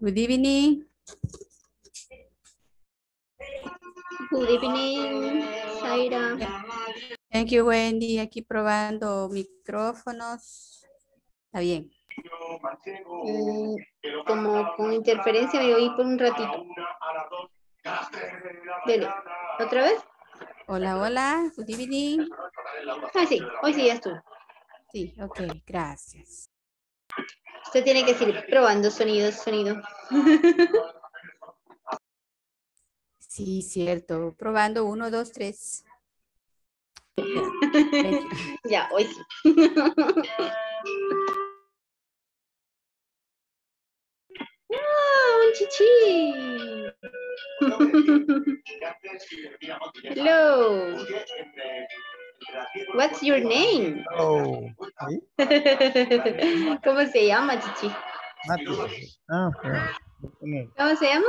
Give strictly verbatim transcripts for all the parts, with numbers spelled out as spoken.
Good evening. Good evening, Zaira. Thank you, Wendy. Aquí probando micrófonos. Está bien. Mm, como con interferencia me oí por un ratito. Dele. ¿Otra vez? Hola, hola. Good evening. Ah, sí. Hoy sí ya estuvo. Sí, ok. Gracias. Usted tiene que seguir probando sonido, sonido. Sí, cierto. Probando uno, dos, tres. Yeah. Ya, hoy sí. ¡Ah, un chichi! Hello. What's your name? Oh. ¿Cómo se llama, chichi? Mateo. Ah, okay. ¿Cómo se llama?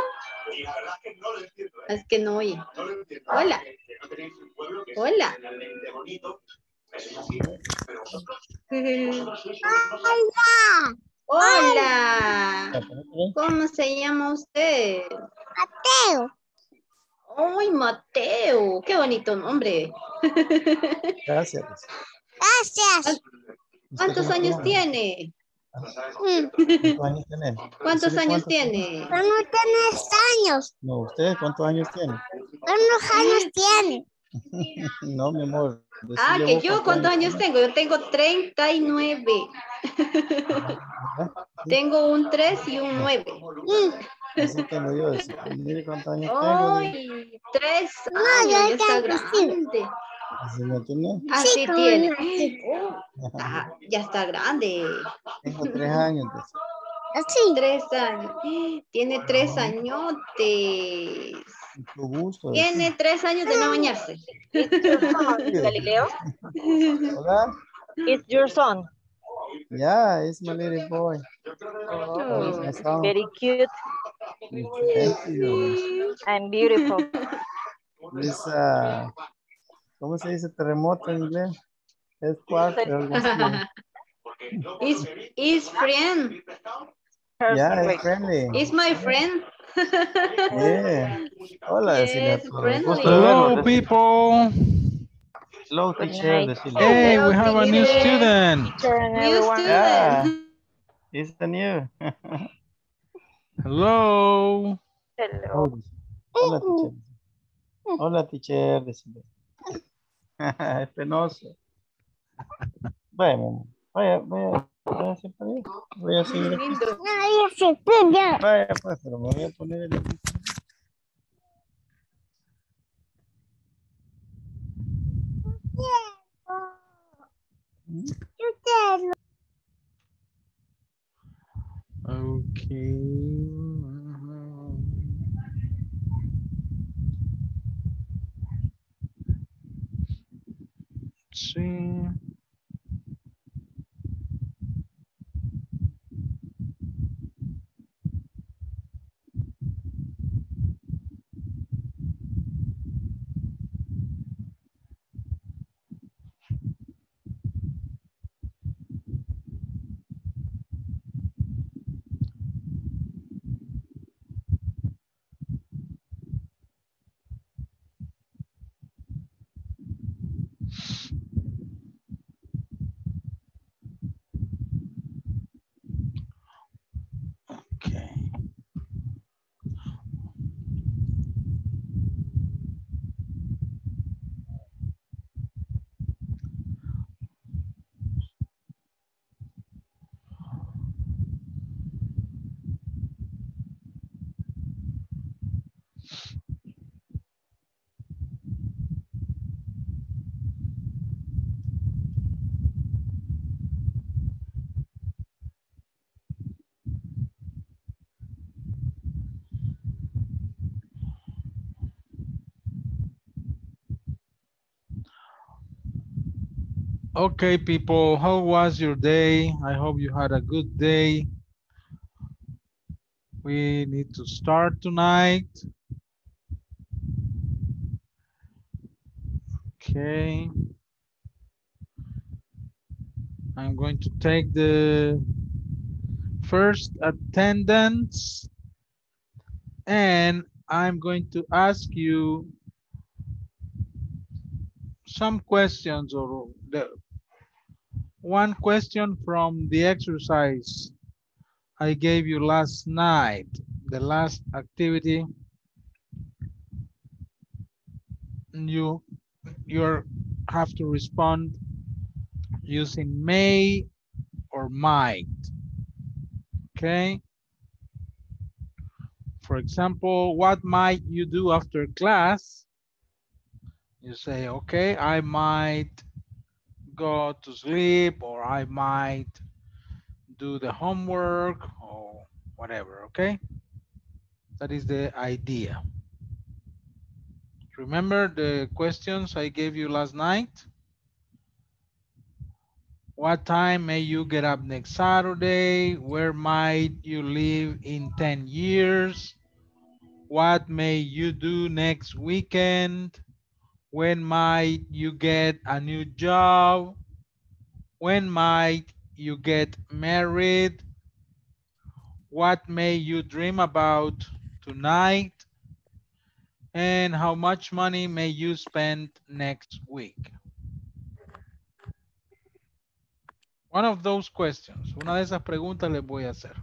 Es que no oye. Hola. Hola. Hola. Hola. ¿Cómo se llama usted? Mateo. ¡Ay, Mateo! ¡Qué bonito nombre! Gracias. Gracias. ¿Cuántos años ¿Cómo? tiene? ¿Cuántos años tiene? Yo no tengo años. No, ¿usted cuántos años tiene? ¿Cuántos años tiene? No, mi amor. Ah, que yo cuántos años tengo. Yo tengo treinta y nueve. Tengo un tres y un nueve. Así tengo yo. Mire cuántos años tengo. Tres años, está grande. Así no tiene. Así tiene. Ah, ya está grande. Tengo tres años. Así. Tres años. Tiene tres añotes. Gusto, tiene tres años de no bañarse. Galileo. Hola. It's your son. Yeah, it's my little boy. Oh, oh, very cute. Thank you. And beautiful. Lisa. ¿Cómo se dice terremoto en inglés? Es cuarto. Is is friend. Yeah, it's friendly. Is my friend. Yeah. Hola, yes, hello, people. Hello, teacher. Hey, hello, we have a new student. New student. Yeah. It's the new. Hello. Hello. Hola, teacher. Hola, teacher. Es penoso. Bueno, vaya, vaya. Voy a hacer para ahí. Voy a seguir aquí. No, ya se Vaya, pues, pero me voy a poner el aquí. Ok. Sí. Okay, people, how was your day? I hope you had a good day. We need to start tonight. Okay. I'm going to take the first attendance And I'm going to ask you some questions, or the one question from the exercise I gave you last night, the last activity. You you have to respond using may or might. Okay. For example, what might you do after class? You say, okay, I might go to sleep, or I might do the homework, or whatever, okay? That is the idea. Remember the questions I gave you last night? What time may you get up next Saturday? Where might you live in ten years? What may you do next weekend? When might you get a new job? When might you get married? What may you dream about tonight? And how much money may you spend next week? One of those questions. Una de esas preguntas les voy a hacer.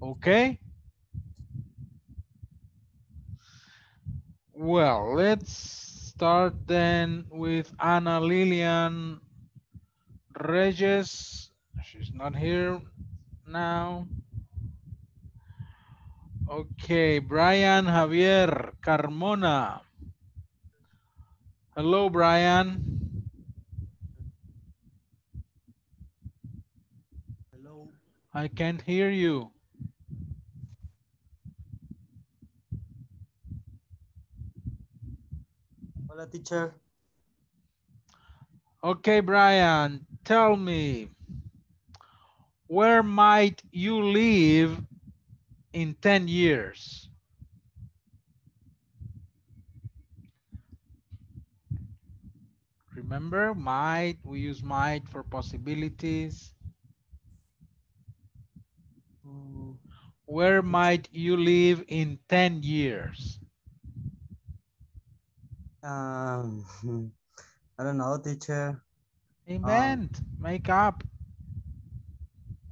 Okay. Well, let's start then with Ana Lillian Reyes. She's not here now. Okay, Brian Javier Carmona. Hello, Brian. Hello. I can't hear you. Hola, teacher. Okay, Brian, tell me, where might you live in ten years? Remember, might, we use might for possibilities. Where might you live in ten years? Um, I don't know, teacher. Invent, um, make up.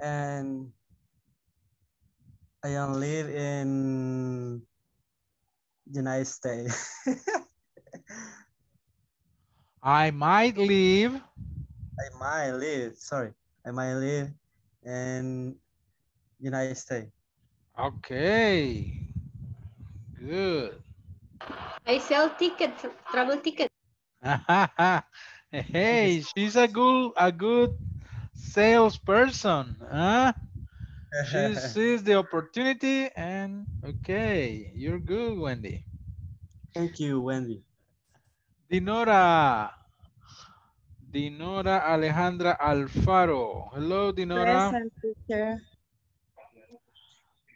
And I don't live in United States. I might live. I might live, sorry. I might live in United States. Okay, good. I sell tickets, travel tickets. Hey, she's a good, a good salesperson. Huh? She sees the opportunity and okay, you're good, Wendy. Thank you, Wendy. Dinora, Dinora Alejandra Alfaro. Hello, Dinora. Present, teacher.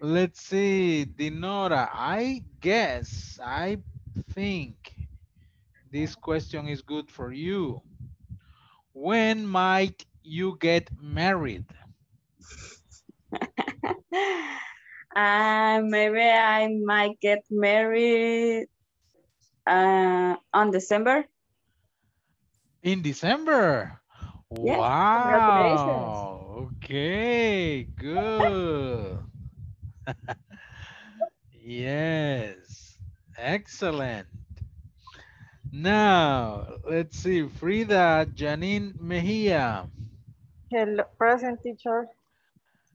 Let's see, Dinora, I guess, I think this question is good for you. When might you get married? uh, maybe I might get married uh, on December. In December? Yes. Wow. Congratulations. Okay, good. Yes, excellent. Now let's see, Frida Janine Mejia. Hello, present, teacher.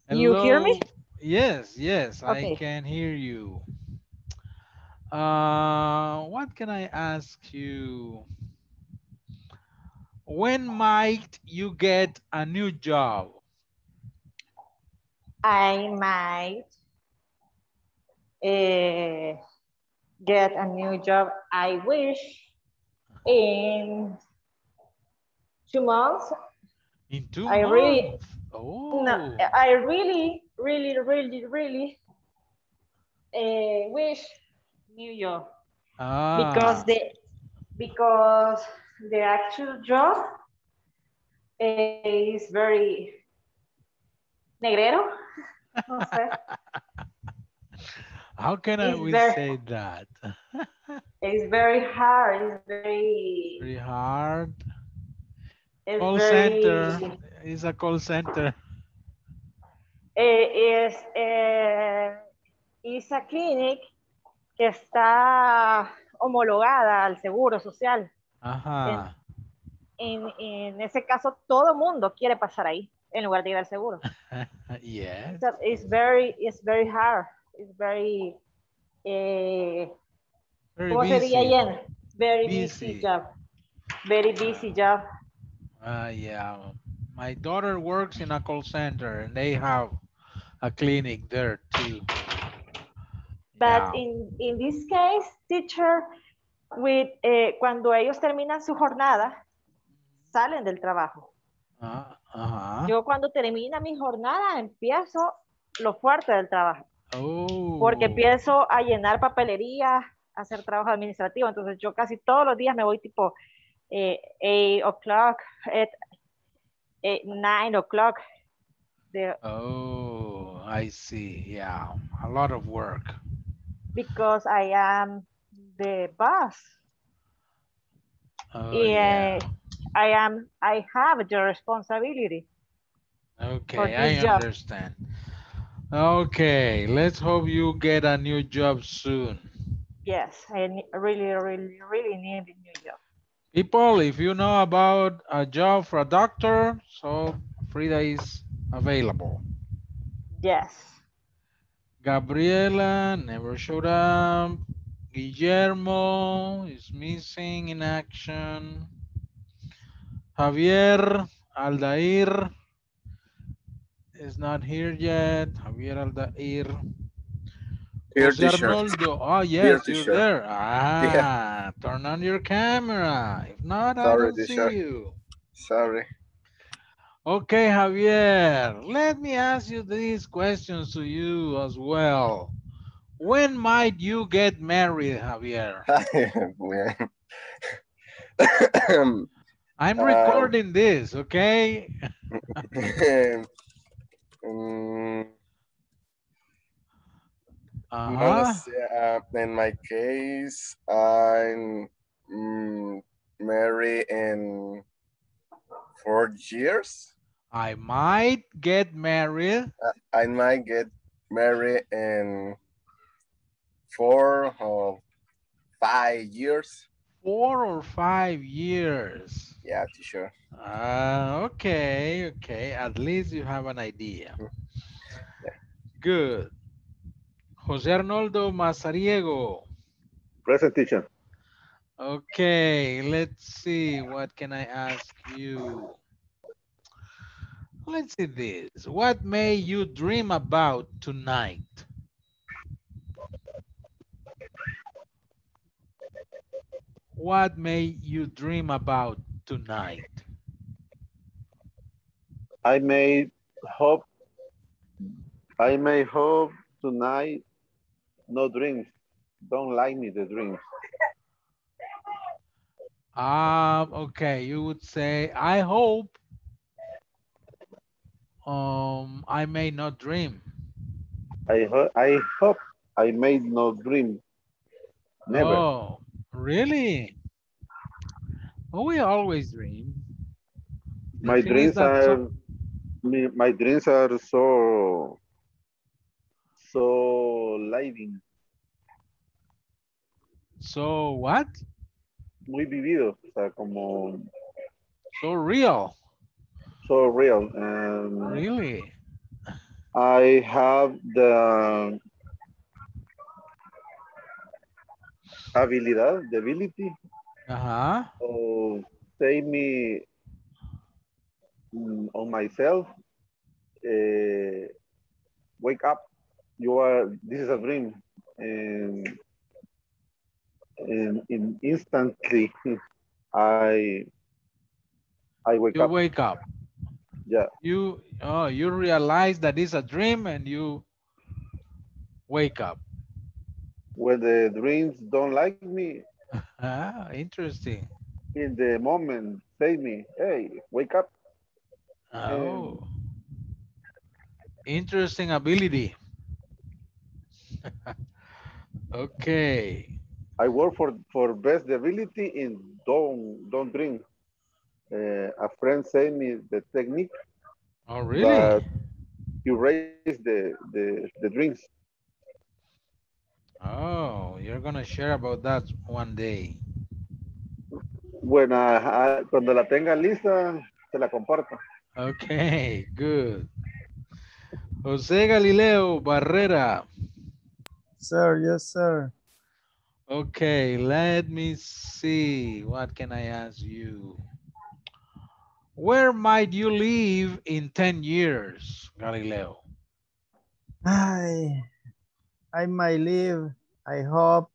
Hello. You hear me? Yes, yes, okay. I can hear you. Uh, what can I ask you? When might you get a new job? I might Uh, get a new job, I wish, in two months. In two I months? Really, oh. No, I really, really, really, really uh, wish new job. Ah. Because the because the actual job is very negrero. No sé. How can I we very, say that? It's very hard. It's very, very hard. It's call very, center. It's a call center. It is a, it's a clinic que está homologada al Seguro Social. Ajá. En, en, en ese caso, todo mundo quiere pasar ahí en lugar de ir al seguro. Yes. So it's very, it's very hard. It's very, eh, very ¿cómo busy. Sería lleno? Very busy. busy job. Very busy job. Uh, yeah. My daughter works in a call center and they have a clinic there too. But yeah. in, in this case, teacher, with, eh, cuando ellos terminan su jornada, salen del trabajo. Uh, uh-huh. Yo cuando termina mi jornada, empiezo lo fuerte del trabajo. Oh. Porque empiezo a llenar papelería, a hacer trabajo administrativo. Entonces yo casi todos los días me voy tipo eh, eight o'clock, nine o'clock. Oh, I see. Yeah, a lot of work. Because I am the boss. Oh, yeah. I am. I have the responsibility. Okay, I job. understand. Okay, let's hope you get a new job soon. Yes, I really, really, really need a new job. People, if you know about a job for a doctor, so Frida is available. Yes. Gabriela never showed up. Guillermo is missing in action. Javier Aldair is not here yet. Javier Aldair. Here, Arnoldo. Oh, yes, here, you're there. Ah, yeah. Turn on your camera. If not, Sorry, I don't see shirt. you. Sorry. Okay, Javier, let me ask you these questions to you as well. When might you get married, Javier? I'm recording um, this, okay? um, uh-huh. uh, in my case, I'm um, married in four years. I might get married. I, I might get married in four or five years. Four or five years. Yeah, sure. Ah, uh, okay, okay. At least you have an idea. Yeah. Good. Jose Arnoldo Mazariego. Present, teacher. Okay, let's see. What can I ask you? Let's see this. What may you dream about tonight? What may you dream about tonight? I may hope, I may hope tonight, no dreams. Don't like me, the dreams. Um, okay, you would say, I hope um, I may not dream. I, ho I hope I may not dream. Never. Oh. Really? Well, we always dream. The my dreams are so... my dreams are so so living. So what? Muy vivido, o sea, como so real. So real. Um, really? I have the habilidad, the ability. Uh-huh. So take me um, on myself. Uh, wake up. You are, this is a dream. And, and, and instantly I I wake you up. You wake up. Yeah. You oh you realize that it's a dream and you wake up. When the dreams don't like me. Ah, interesting. In the moment, say me, hey, wake up. Oh. Um, interesting ability. Okay. I work for, for best ability in don't, don't drink. Uh, a friend sent me the technique. Oh, really? But you raise the, the, the drinks. Oh, you're going to share about that one day. When I, I, cuando la tenga lista, se la comparto. Okay, good. Jose Galileo Barrera. Sir, yes, sir. Okay, let me see. What can I ask you? Where might you live in ten years, Galileo? I, I might live, I hope.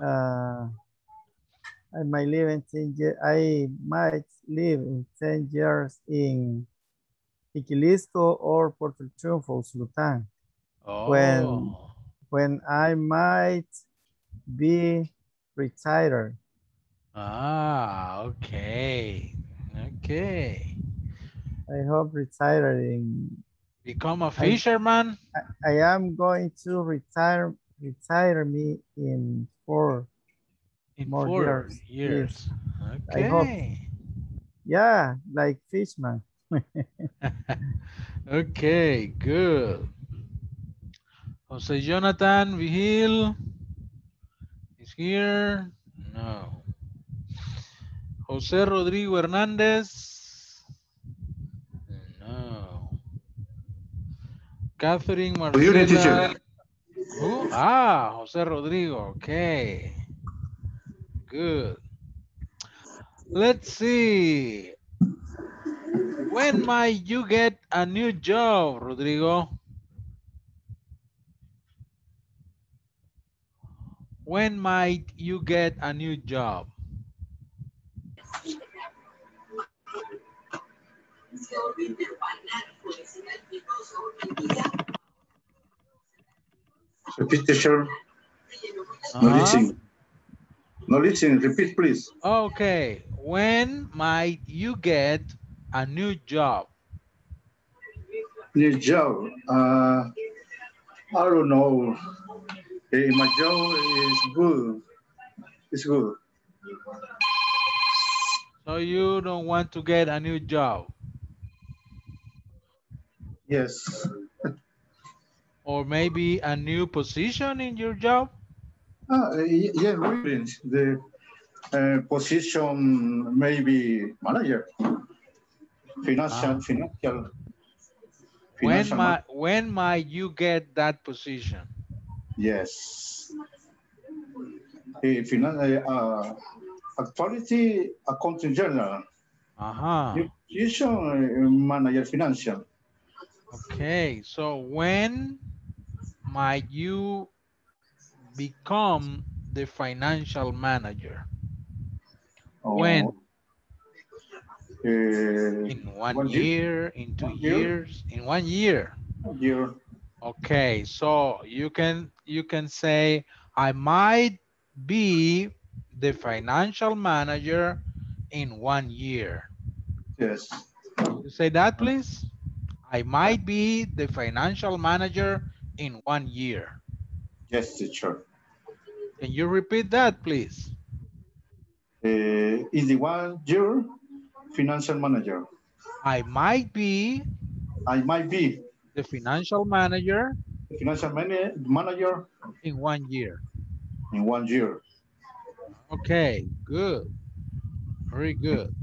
Uh, I might live in ten years. I might live in ten years in Iquilisco or Puerto Tufo, Sultan. Oh. When, when I might be retired. Ah, okay. Okay. I hope retiring. Become a fisherman? I, I am going to retire retire me in four in more four years. years. Okay. I hope. Yeah, like fishman. Okay, good. Jose Jonathan Vigil is here. No. Jose Rodrigo Hernández. No. Katherine Marcela. Who? Ah, Jose Rodrigo. Okay. Good. Let's see. When might you get a new job, Rodrigo? When might you get a new job? Repeat, teacher. Uh-huh. No listening. No listening. Repeat, please. Okay. When might you get a new job? New job. Uh, I don't know. Hey, my job is good. It's good. So you don't want to get a new job? Yes. Or maybe a new position in your job? Uh, yeah, really. The uh, position maybe manager, financial, ah. financial. When financial. might when might you get that position? Yes. Uh, uh, actuality accounting general. Uh-huh. Position uh, manager financial. Okay, so when might you become the financial manager? Oh. When? Uh, in one, one year, year, in two years, year? in one year. One year. Okay, so you can you can say I might be the financial manager in one year. Yes. Can you say that, please? I might be the financial manager in one year. Yes, teacher. Can you repeat that, please? Uh, in the one year, financial manager. I might be. I might be. The financial manager. The financial man manager. In one year. In one year. Okay, good. Very good.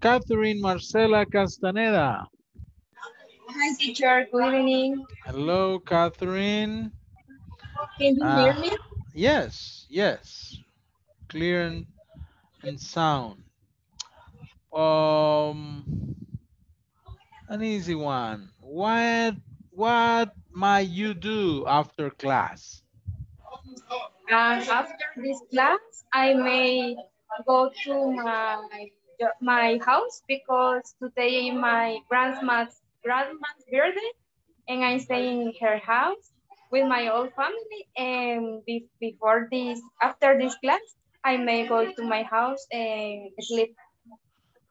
Katherine Marcela Castaneda. Hi, teacher. Good evening. Hello, Katherine. Can you uh, hear me? Yes, yes. Clear and, and sound. Um, an easy one. What what might you do after class? Uh, after this class, I may go to my my house because today is my grandma's grandma's birthday and I stay in her house with my old family, and before this after this class I may go to my house and sleep.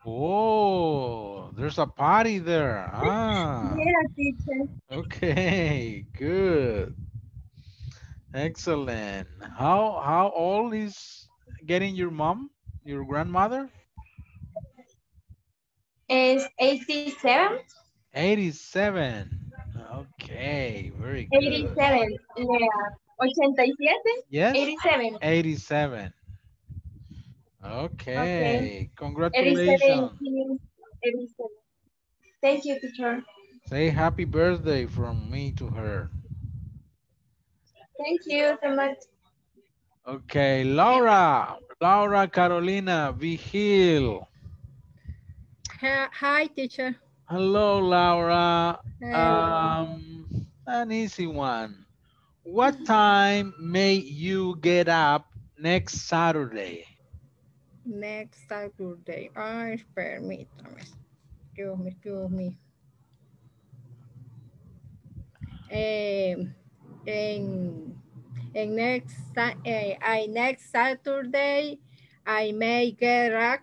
Oh, there's a party there. Ah. Yeah, teacher. Okay, good. Excellent. How how old is getting your mom, your grandmother? Is eighty-seven. eighty-seven. Okay, very good. eighty-seven. Yeah. eighty-seven? Yes. eighty-seven. eighty-seven. Okay. Okay. Congratulations. eighty-seven. Thank you, teacher. Say happy birthday from me to her. Thank you so much. Okay, Laura. Laura Carolina Vigil. Hi, teacher. Hello, Laura. Hello. Um, an easy one. What time may you get up next Saturday? Next Saturday. Ay, permítame. Excuse me, excuse me. Um, and, and next, uh, I, next Saturday, I may get up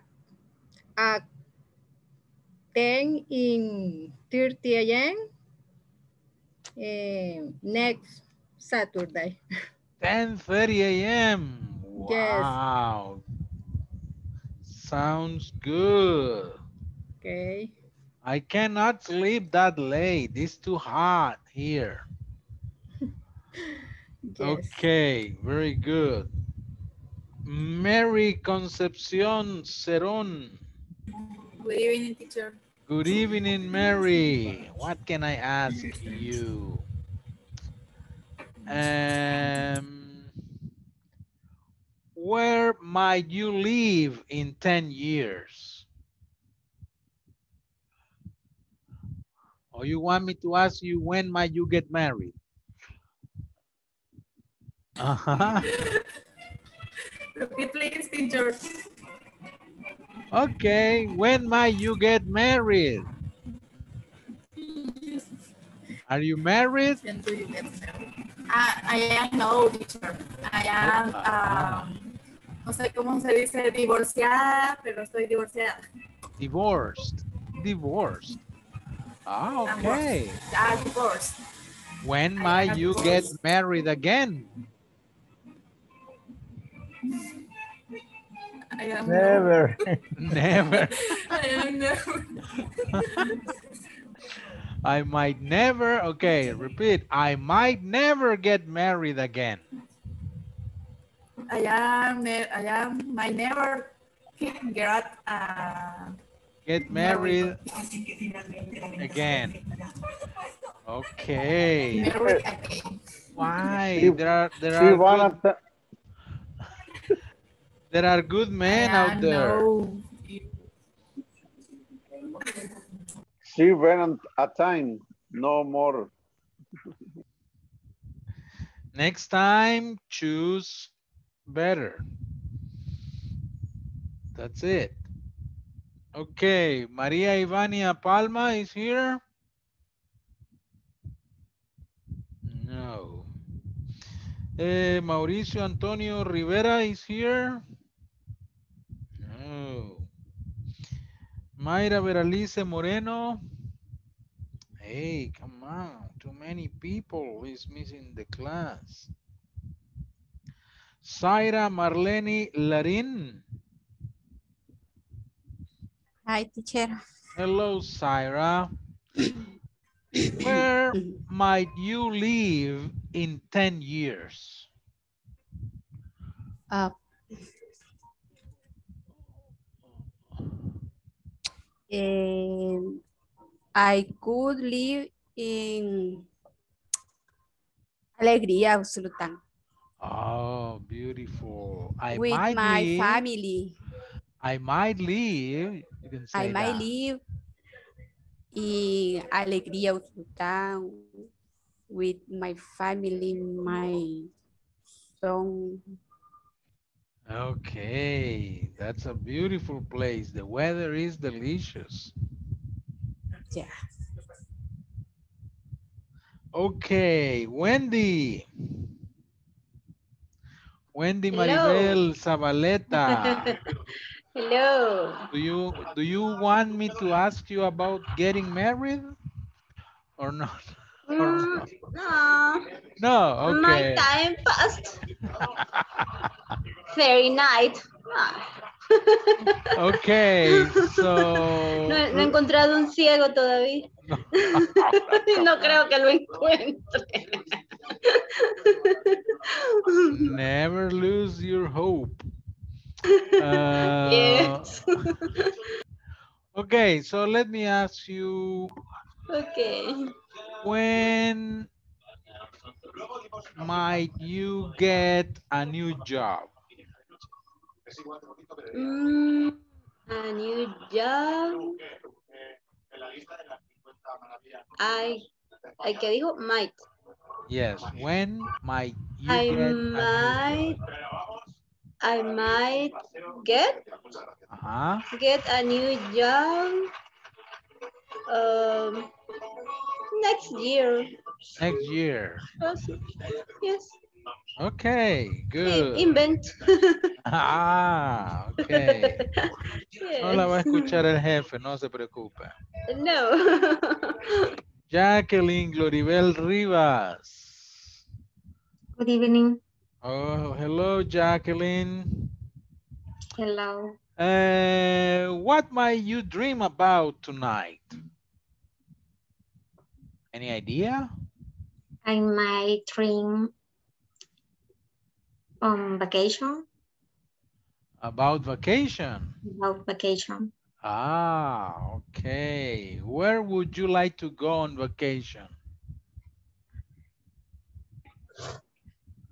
at ten in thirty a m Um, next Saturday. ten thirty a m Wow. Yes. Sounds good. Okay. I cannot sleep that late. It's too hot here. Yes. Okay, very good. María Concepción Cerón. Good evening, teacher. Good evening, Mary. What can I ask you? Um, where might you live in ten years? Or you want me to ask you when might you get married? Uh-huh. Repeat, please, teacher. Okay, when might you get married? Are you married? I, I am no teacher. I am, um, no sé cómo se dice, divorciada, pero estoy divorciada. Divorced. Divorced. Ah, okay. I'm divorced. When might you get married again? I am never. Never. I am never. I might never, okay, repeat. I might never get married again. I am, I am, I never can get, uh, get married again. Okay. Why? There are, there are. One of the There are good men yeah, out there. No. She went a time, no more. Next time, choose better. That's it. Okay, Maria Ivania Palma is here? No. Uh, Mauricio Antonio Rivera is here? Mayra Veralice Moreno. Hey, come on. Too many people is missing the class. Zaira Marleni Larin. Hi, teacher. Hello, Zaira. Where might you live in ten years? Uh, Um, I could live in Alegría Absoluta. Oh, beautiful. I With might my live, family. I might live. You can say I might that. live in Alegría Absoluta with my family, my son. Okay, that's a beautiful place. The weather is delicious. Yes. Okay, Wendy. Wendy. Hello. Maribel Zabaleta. Hello. Do you do you want me to ask you about getting married or not? Mm, no. No, okay. My time passed. Very night. Okay, so... No, no he encontrado un ciego todavía. No, no creo que lo encuentre. Never lose your hope. Uh, yes. Okay, so let me ask you. Okay. When might you get a new job? Mm, a new job. I, I que dijo might. Yes. When might you I get might, a new job? I might get uh-huh. get a new job um, next year. Next year. Yes. Okay, good. Invent. Ah, okay. Yes. No la va a escuchar el jefe, no se preocupe. No. Jacqueline Gloribel Rivas. Good evening. Oh, hello, Jacqueline. Hello. Uh, what might you dream about tonight? Any idea? I might dream on vacation. About vacation? About vacation. Ah, okay. Where would you like to go on vacation?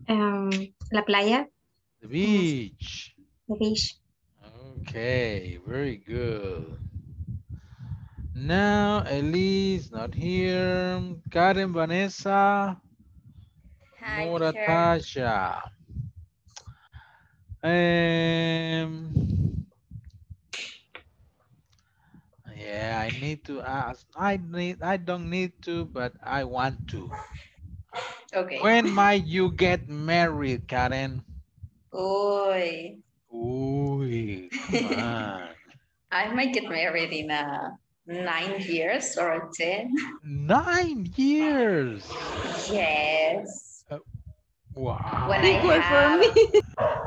Um, la playa. The beach. The beach. Okay, very good. Now, Elise, not here. Karen Vanessa Morataya. Um, yeah, I need to ask. I need. I don't need to, but I want to. Okay. When might you get married, Karen? Oy. Oy. Come on. I might get married in uh, nine years or ten. Nine years. Yes. Uh, wow. When I have,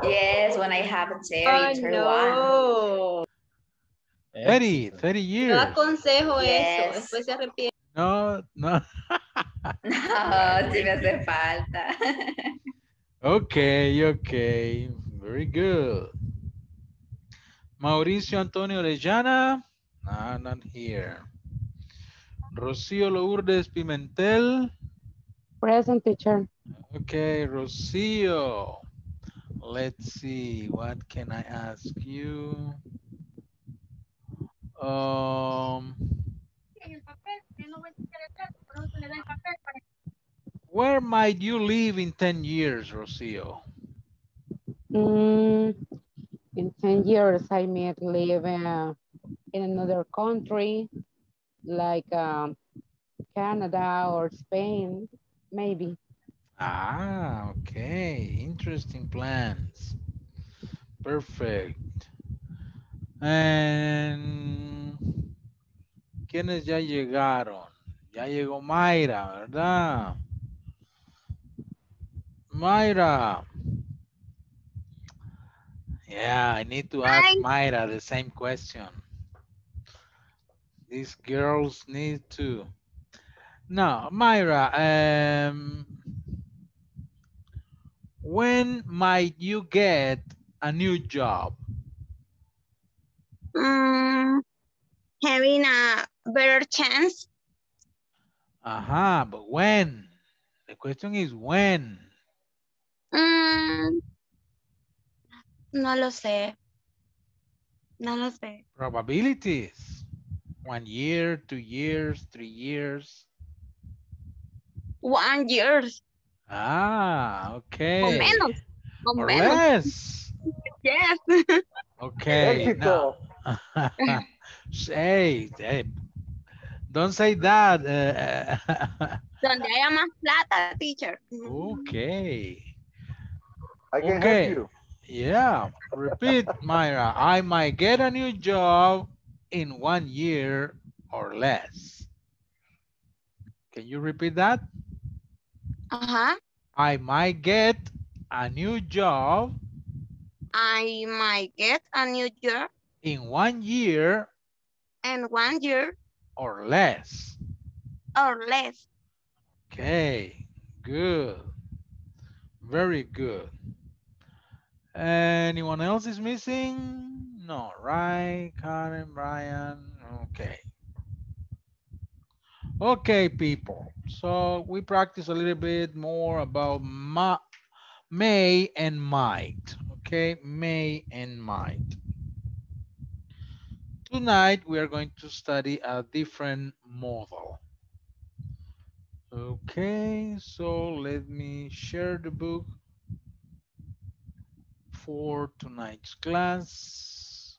yes, when I have a thirty-one. Oh, no. thirty, thirty years. No aconsejo yes. eso. Después se arrepiente. No, no. No, si me hace falta. Okay, okay. Very good. Mauricio Antonio Orellana. No, not here. Rocio Lourdes Pimentel. Present, teacher. Okay, Rocio. Let's see. What can I ask you? Um... Where might you live in ten years, Rocio? Mm, in ten years, I might live uh, in another country, like um, Canada or Spain, maybe. Ah, okay. Interesting plans. Perfect. And... ¿Quiénes ya llegaron? Ya llegó Mayra, ¿verdad? Mayra. Yeah, I need to ask Mayra the same question. These girls need to. No, Mayra, um, when might you get a new job? Um, having a better chance. Aha, uh-huh, but when? The question is when? Mm, no lo sé. No lo sé. Probabilities. One year, two years, three years. One year. Ah, okay. O menos. O or menos. Less. Yes. Okay. Now. Say, say, don't say that. Donde haya más plata, teacher. Okay. I can okay. help you. Yeah. Repeat, Mayra. I might get a new job in one year or less. Can you repeat that? Uh-huh. I might get a new job. I might get a new job. In one year. In one year. Or less. Or less. Okay, good. Very good. Anyone else is missing? No, right? Karen, Brian, okay. Okay, people. So we practice a little bit more about ma may and might. Okay, may and might. Tonight, we are going to study a different model. Okay, so let me share the book for tonight's class.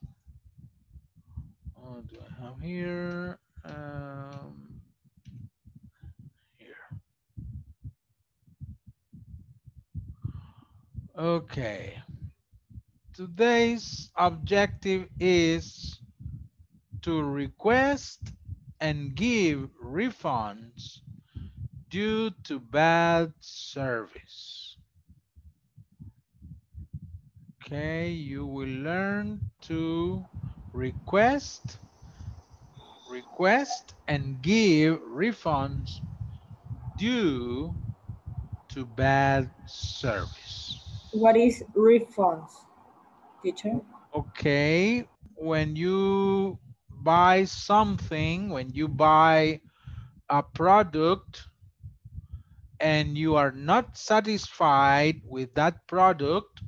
What do I have here? Um, here. Okay. Today's objective is to request and give refunds due to bad service. Okay, you will learn to request, request and give refunds due to bad service. What is refunds, teacher? Okay, when you buy something, when you buy a product, and you are not satisfied with that product,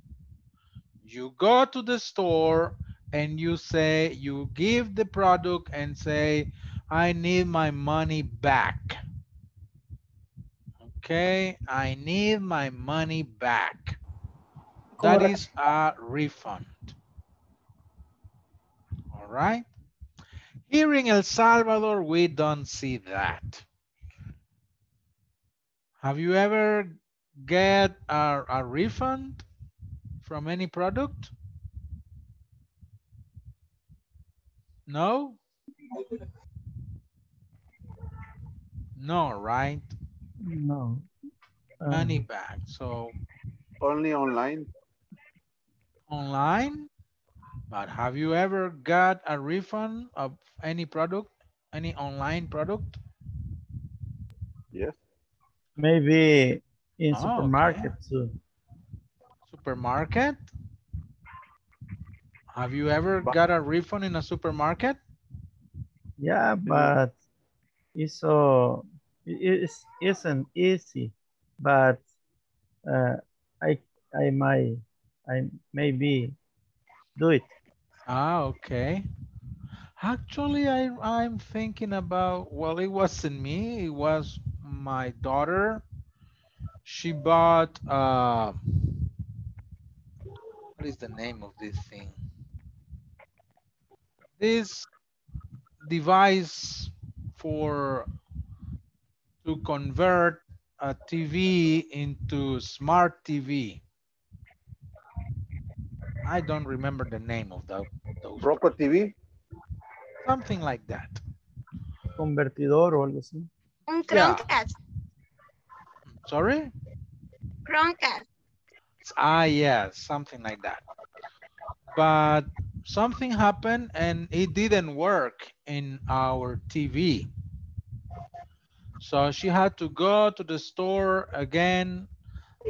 you go to the store and you say, you give the product and say, I need my money back. Okay, I need my money back. That is a refund. All right. Here in El Salvador, we don't see that. Have you ever get a, a refund from any product? No? No, right? No. Um, Money back, so. Only online. Online? But have you ever got a refund of any product, any online product? Yes. Maybe in oh, supermarket okay. too. Supermarket? Have you ever got a refund in a supermarket? Yeah, but it's so it isn't easy. But uh, I I might I maybe do it. Ah, okay. Actually, I I'm thinking about. Well, it wasn't me. It was my daughter. She bought uh, what is the name of this thing? This device for to convert a T V into smart T V. I don't remember the name of that. Proper T V. Something like that. Convertidor or something. Un Chromecast. Yeah. Sorry? Chromecast. Ah, yeah, something like that. But something happened and it didn't work in our T V. So she had to go to the store again.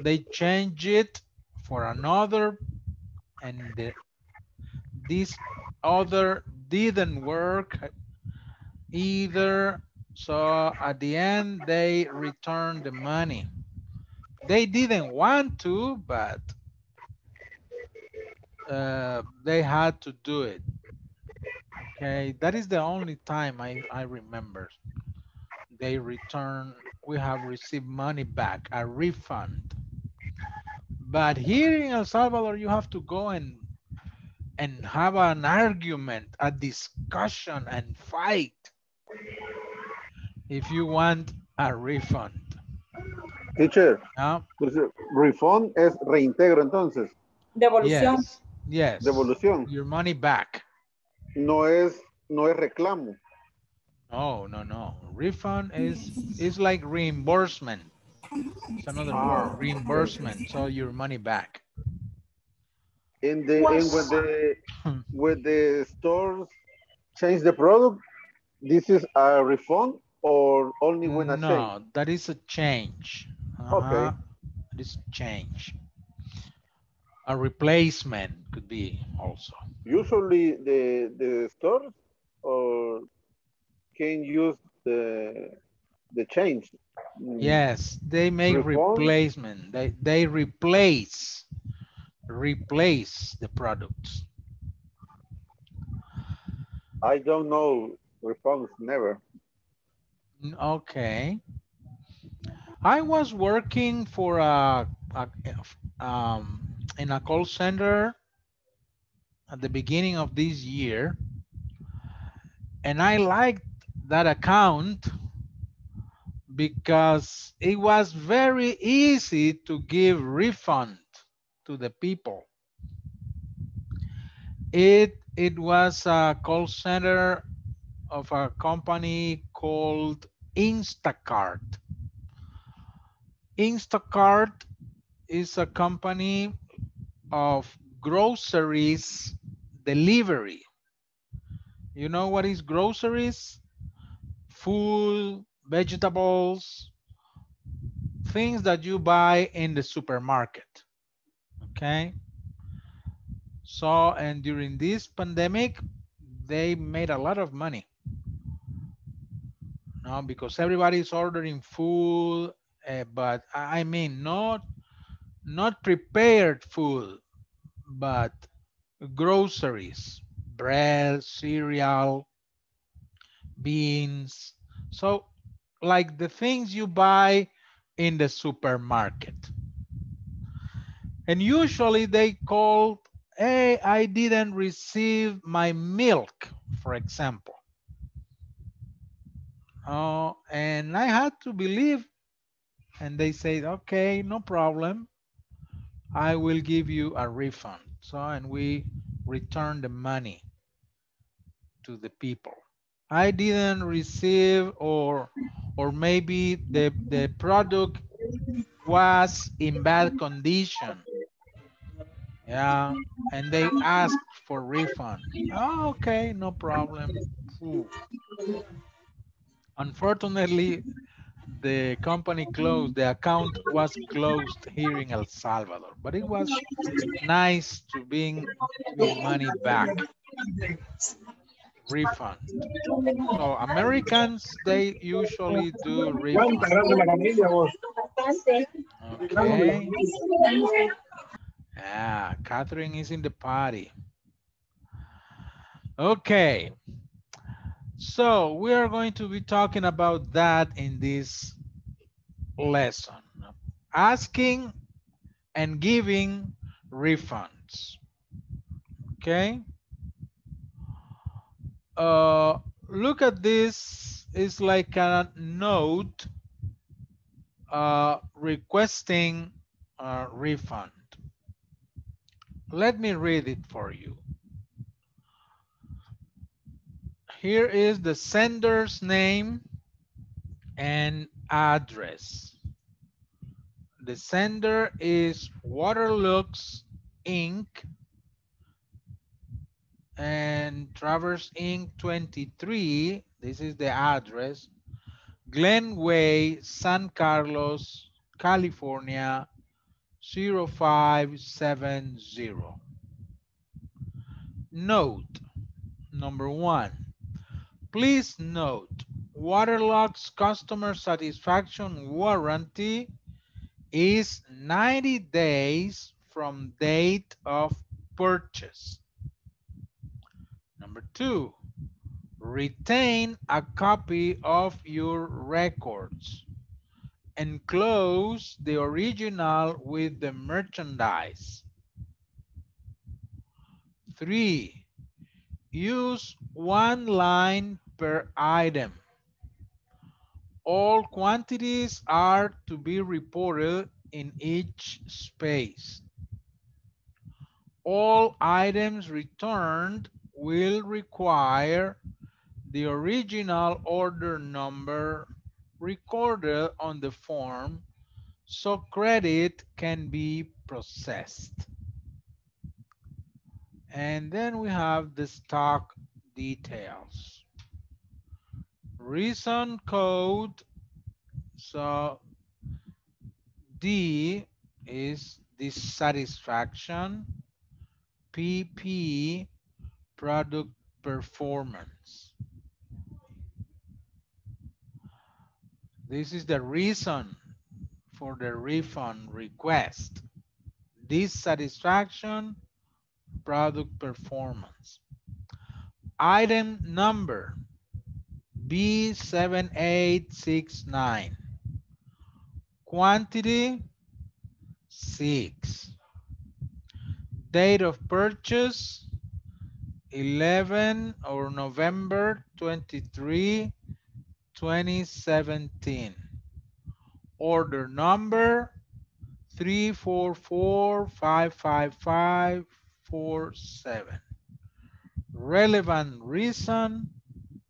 They changed it for another and the, this other didn't work either. So at the end, they returned the money. They didn't want to, but uh, they had to do it. Okay, that is the only time I, I remember. They returned, we have received money back, a refund. But here in El Salvador, you have to go and, and have an argument, a discussion and fight. If you want a refund. Teacher, yeah. Refund es reintegro entonces. Devolución. Yes, yes. Devolución. Your money back. No es, no es reclamo. No, no, no. Refund is is like reimbursement. It's another oh. word, reimbursement. So your money back. In the in with the with the stores change the product, this is a refund or only when a no, change? No, that is a change. Uh-huh. Okay, this change. A replacement could be also. Usually the the stores or can use the the change. Yes, they make Reform. replacement. They they replace replace the products. I don't know refunds never. Okay. I was working for a, a um in a call center at the beginning of this year, and I liked that account because it was very easy to give refund to the people. It it was a call center of a company called Instacart. Instacart is a company of groceries delivery. You know what is groceries? Food, vegetables, things that you buy in the supermarket, okay? So, and during this pandemic, they made a lot of money. Now, because everybody's ordering food, uh, but I mean, not, not prepared food, but groceries, bread, cereal, beans. So like the things you buy in the supermarket. And usually they call, hey, I didn't receive my milk, for example. Oh, and I had to believe, and they said, okay, no problem. I will give you a refund. So, and we return the money to the people. I didn't receive, or or maybe the, the product was in bad condition. Yeah, and they asked for refund. Oh, okay, no problem. Ooh. Unfortunately, the company closed, the account was closed here in El Salvador, but it was nice to bring your money back. Refund. So Americans, they usually do refund. Okay. Yeah, Catherine is in the party. Okay. So we are going to be talking about that in this lesson. Asking and giving refunds. Okay. Uh, look at this. It's like a note uh, requesting a refund. Let me read it for you. Here is the sender's name and address. The sender is Waterlox Incorporated and Traverse Incorporated twenty-three. This is the address. Glenway, San Carlos, California, zero five seven zero. Note number one. Please note, Waterlox customer satisfaction warranty is ninety days from date of purchase. Number two, retain a copy of your records. Enclose the original with the merchandise. Three, use one line per item. All quantities are to be reported in each space. All items returned will require the original order number recorded on the form so credit can be processed. And then we have the stock details. Reason code, so D is dissatisfaction, P P product performance. This is the reason for the refund request. Dissatisfaction, product performance. Item number B seven eight six nine. Quantity six. Date of purchase eleven or November twenty-third, twenty seventeen. Order number three four four five five five four seven. Relevant reason,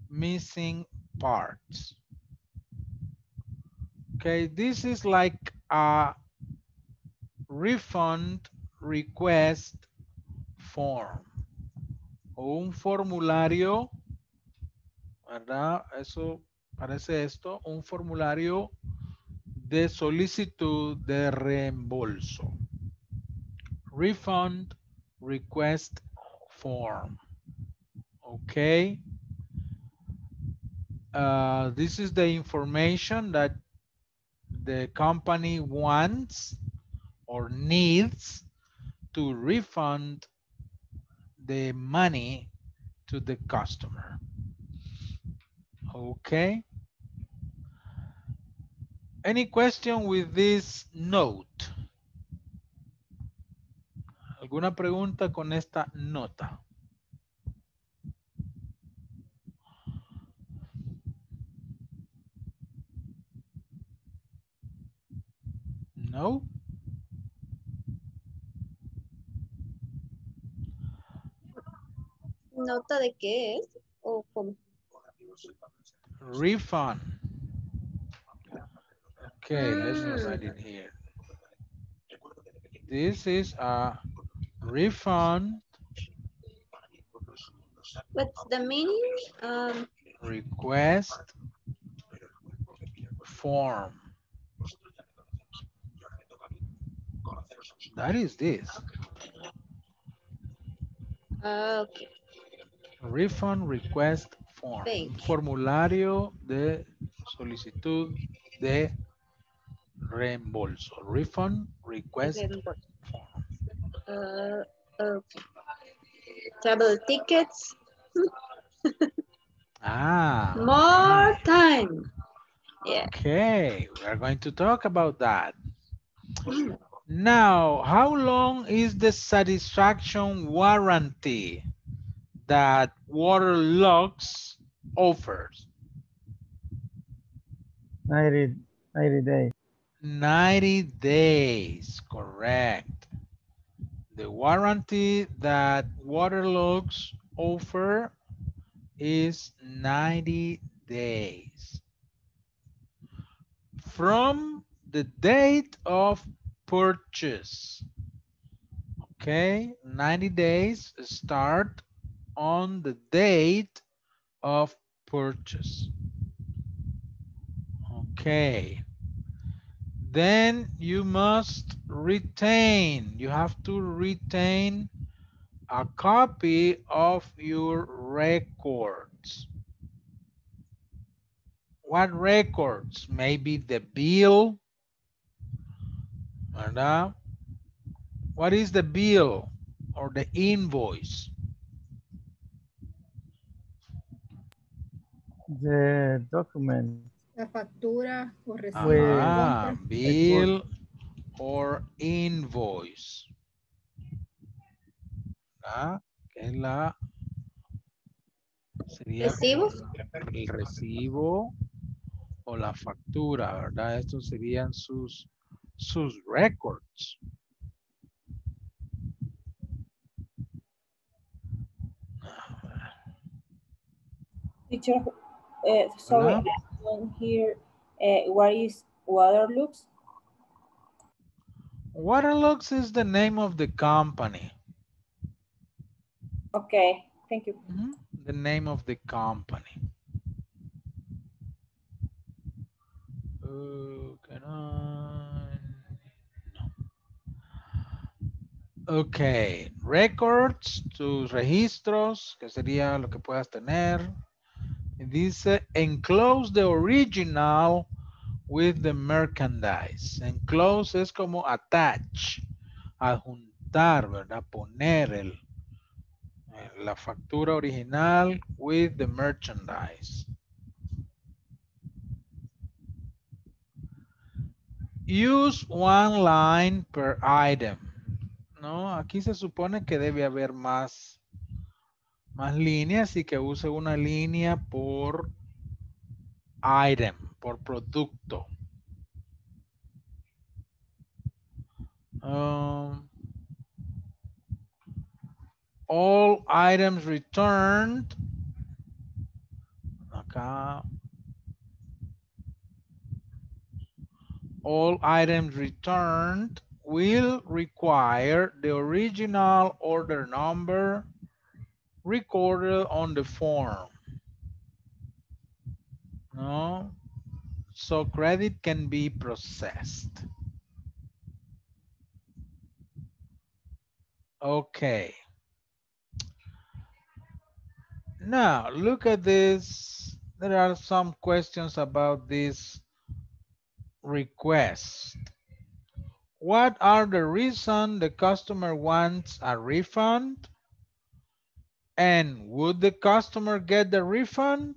missing parts. Okay, this is like a refund request form o un formulario, ¿verdad? Eso parece esto, un formulario de solicitud de reembolso. Refund request form. Okay. Uh, this is the information that the company wants or needs to refund the money to the customer. Okay. Any question with this note? ¿Alguna pregunta con esta nota? No? ¿Nota de qué es? ¿O cómo? Refund. Okay, mm. Let's just write it here. This is a refund. What's the meaning? Um, request form. That is this. Uh, okay. Refund request form. Thanks. Formulario de solicitud de reembolso. Refund request reembolso. Form. Uh, okay. Travel tickets. Ah. More okay. Time. Yeah. Okay, we are going to talk about that. Mm. Now, how long is the satisfaction warranty that Waterlox offers? ninety, ninety days. ninety days, correct. The warranty that Waterlox offer is ninety days. From the date of purchase. Okay, ninety days start on the date of purchase. Okay. Then you must retain, you have to retain a copy of your records. What records? Maybe the bill. ¿Verdad? What is the bill or the invoice? The document. La factura o recibo. Ah, bill or invoice. ¿Verdad? ¿Qué es la? Sería ¿Recibo? El recibo o la factura, ¿verdad? Estos serían sus... sus records. Teacher, uh, sorry, I don't hear. Uh, what is Waterlox? Waterlox is the name of the company. Okay, thank you. Mm-hmm. The name of the company. Oh, can I... no. Okay, records, tus registros, que sería lo que puedas tener. Dice, enclose the original with the merchandise. Enclose es como attach, adjuntar, ¿verdad? Poner el, la factura original with the merchandise. Use one line per item. No, aquí se supone que debe haber más, más líneas, así que use una línea por item, por producto. Um, all items returned. Acá. All items returned will require the original order number recorded on the form. No, so credit can be processed. Okay. Now look at this. There are some questions about this request. What are the reasons the customer wants a refund? And would the customer get the refund?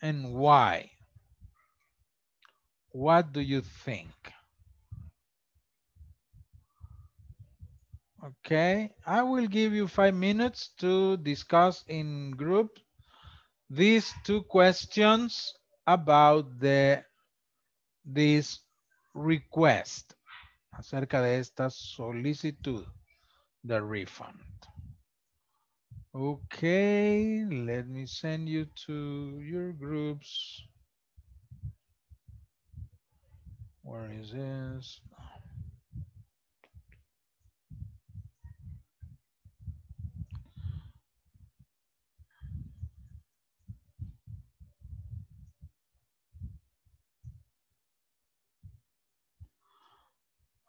And why? What do you think? Okay, I will give you five minutes to discuss in group these two questions about the this request, acerca de esta solicitud, the refund. Okay, let me send you to your groups. Where is this?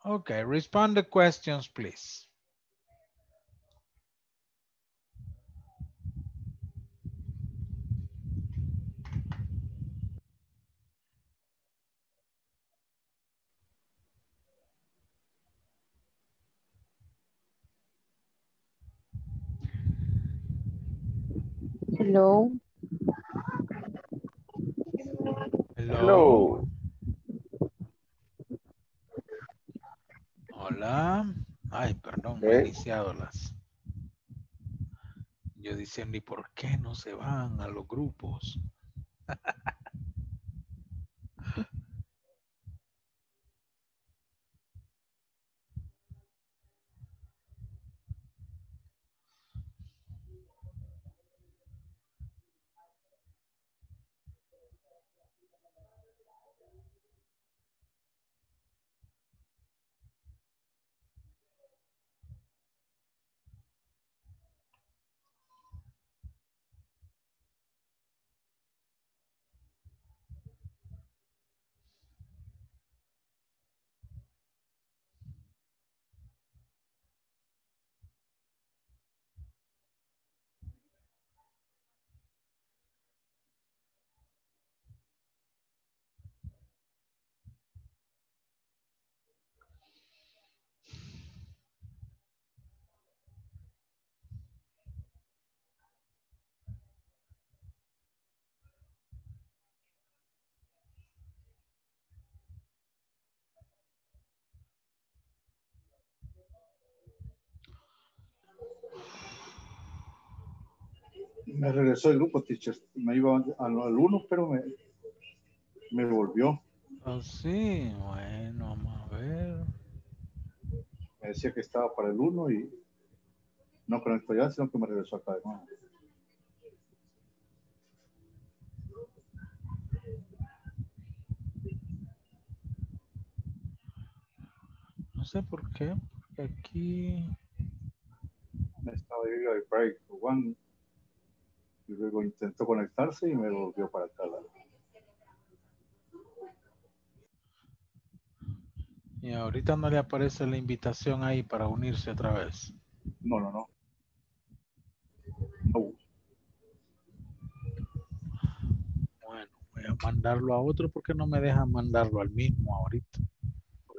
Okay, respond to questions, please. Hello. Hello. Hello. Hola. Ay, perdón, ¿Eh? me he iniciado las. Yo diciendo, ¿y por qué no se van a los grupos? Me regresó el grupo, teacher. Me iba al, al uno, pero me, me volvió. Ah, oh, sí, bueno, vamos a ver. Me decía que estaba para el uno y no conectó ya, sino que me regresó acá de nuevo. sé por qué, porque aquí... Estaba yo de break one y luego intentó conectarse y me volvió para acá. Y ahorita no le aparece la invitación ahí para unirse otra vez. No, no, no. No. Bueno, voy a mandarlo a otro porque no me deja mandarlo al mismo ahorita. Ok.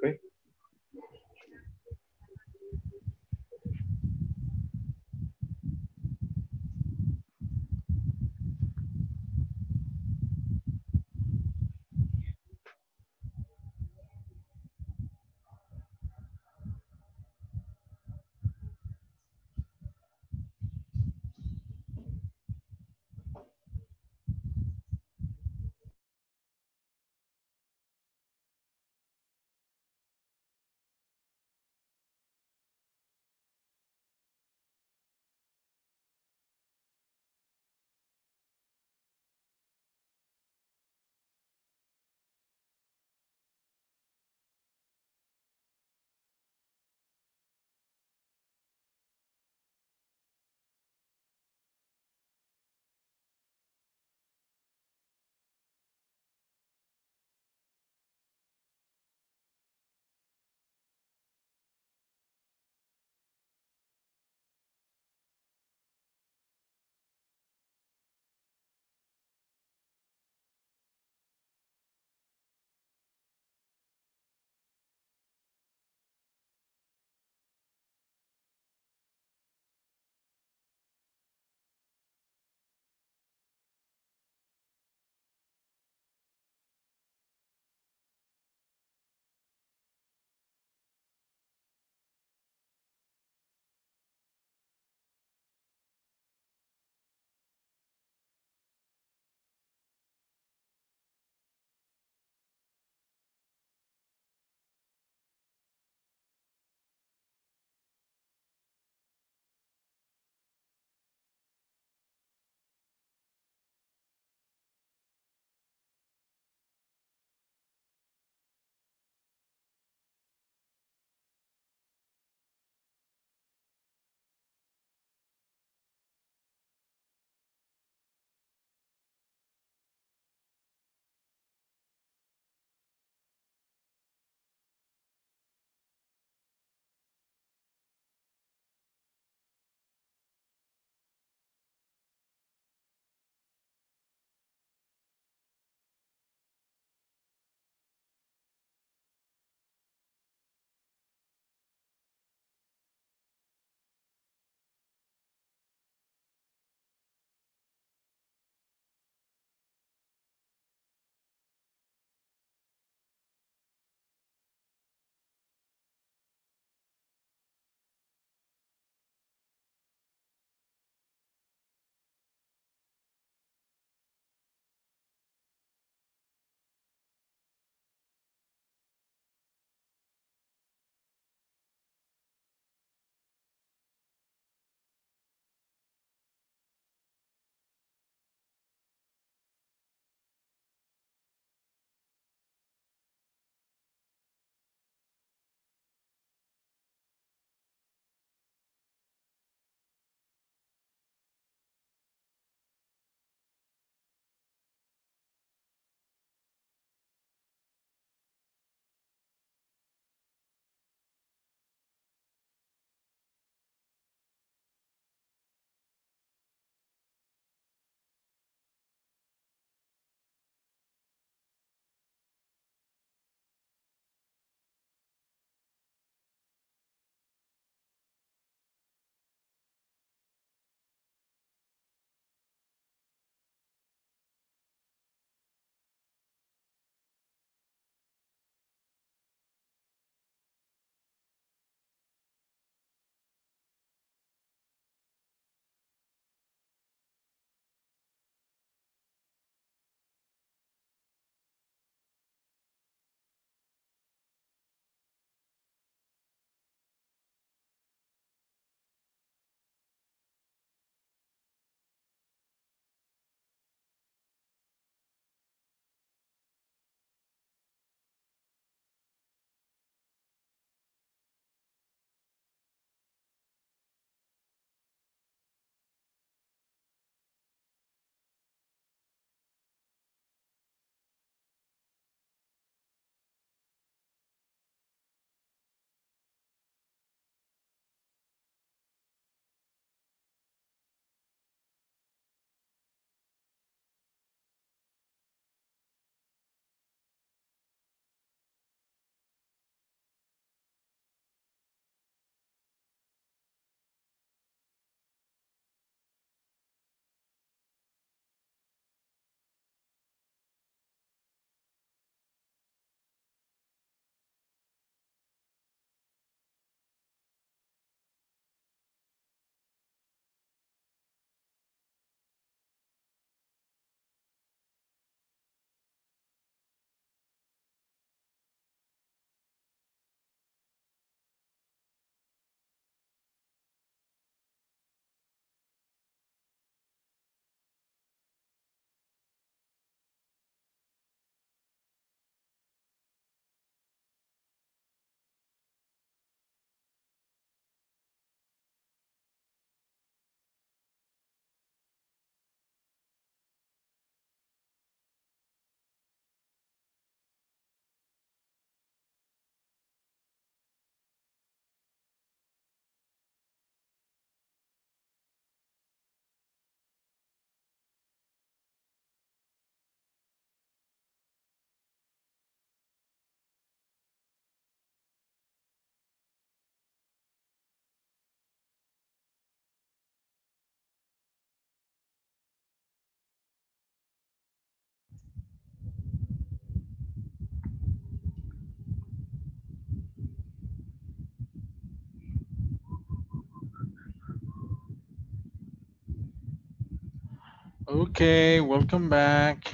Okay, welcome back.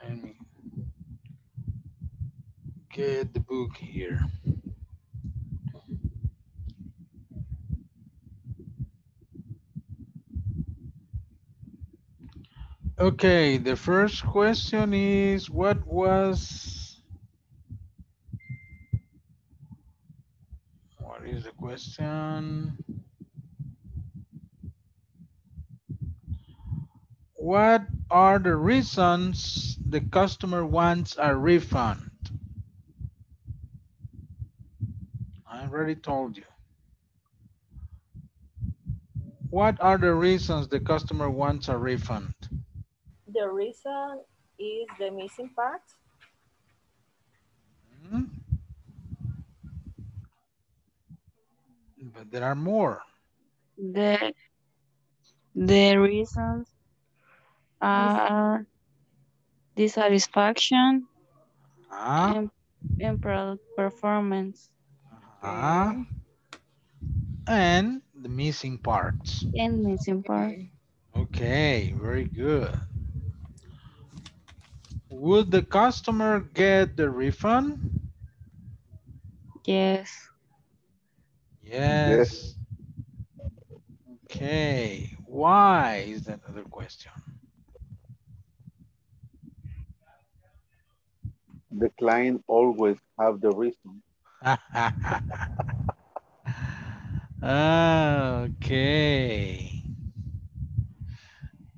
Let me get the book here. Okay, the first question is, what was, what is the question? What are the reasons the customer wants a refund? I already told you. What are the reasons the customer wants a refund? The reason is the missing part. Mm-hmm. But there are more. The, the reasons are dissatisfaction uh-huh. and, and performance. Uh-huh. And the missing parts. And missing parts. Okay, very good. Would the customer get the refund? Yes. Yes. Yes. Okay. Why is that another question? The client always have the reason. Okay.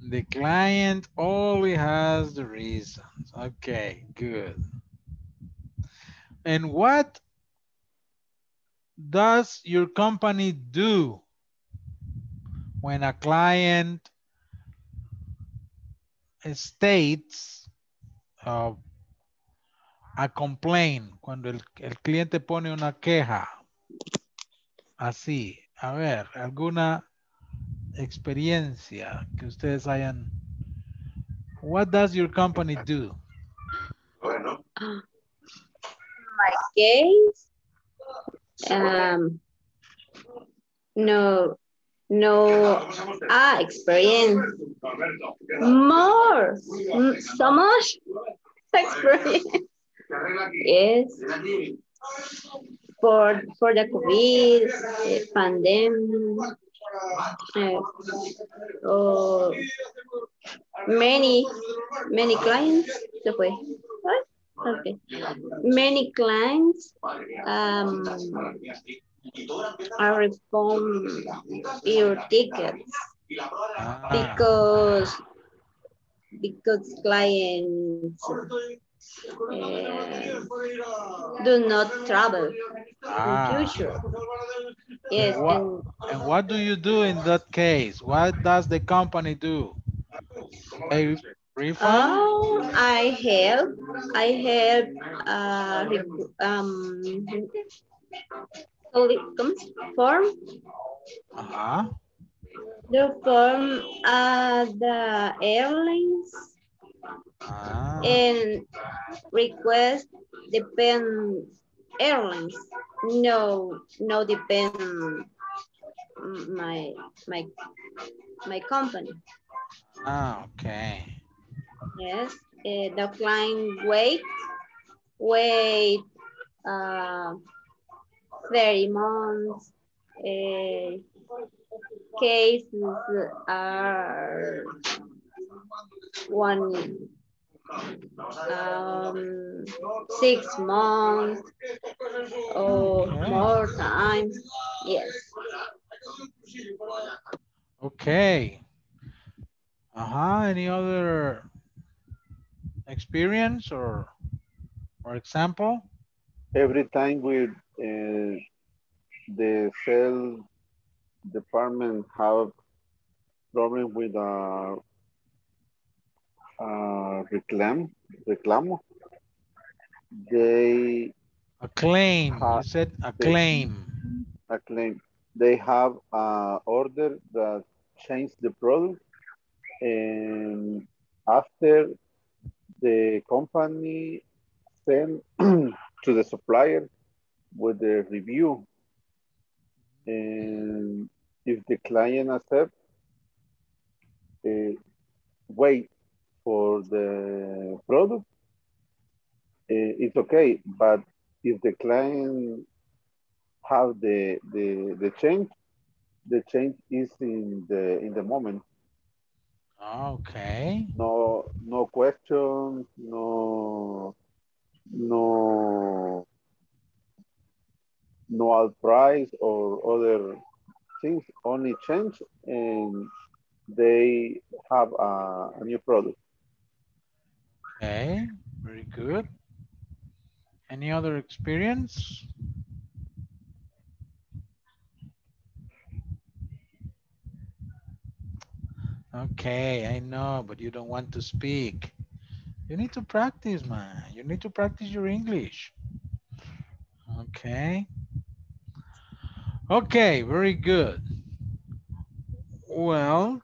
The client always has the reasons. Okay, good. And what does your company do when a client states uh, a complaint? Cuando el, el cliente pone una queja. Así, a ver, alguna experiencia que ustedes hayan. What does your company do? Bueno. In my case, um, no, no ah, experience. More, so much experience. Yes. For, for the COVID uh, pandemic. Uh, oh, many, many clients. Okay. Many clients um, are reform your tickets because because clients Uh, do not travel ah. in future. Yes. And what, and, and what do you do in that case? What does the company do? A refund? Oh, I help. I help. Uh, um, form. Uh huh. The form. Uh, the airlines. Ah. And request depend airlines. No, no depend my my my company. Ah, okay. Yes, uh, the client wait wait uh, thirty months. Uh, cases are. One, um, six months or okay. more time, yes. Okay. Uh-huh, any other experience or, or example? Every time we, uh, the sales department have problem with our, uh, Uh, reclam, reclamo. They a claim. Have, you said a they, claim. A claim. They have an order that changed the product, and after the company sent to the supplier with the review, and if the client accepts, uh, wait for the product, uh, it's okay. But if the client have the the the change, the change is in the in the moment. Okay. No, no questions. No, no, no alt price or other things. Only change, and they have a, a new product. Okay, very good. Any other experience? Okay, I know, but you don't want to speak. You need to practice, man. You need to practice your English. Okay. Okay, very good. Well,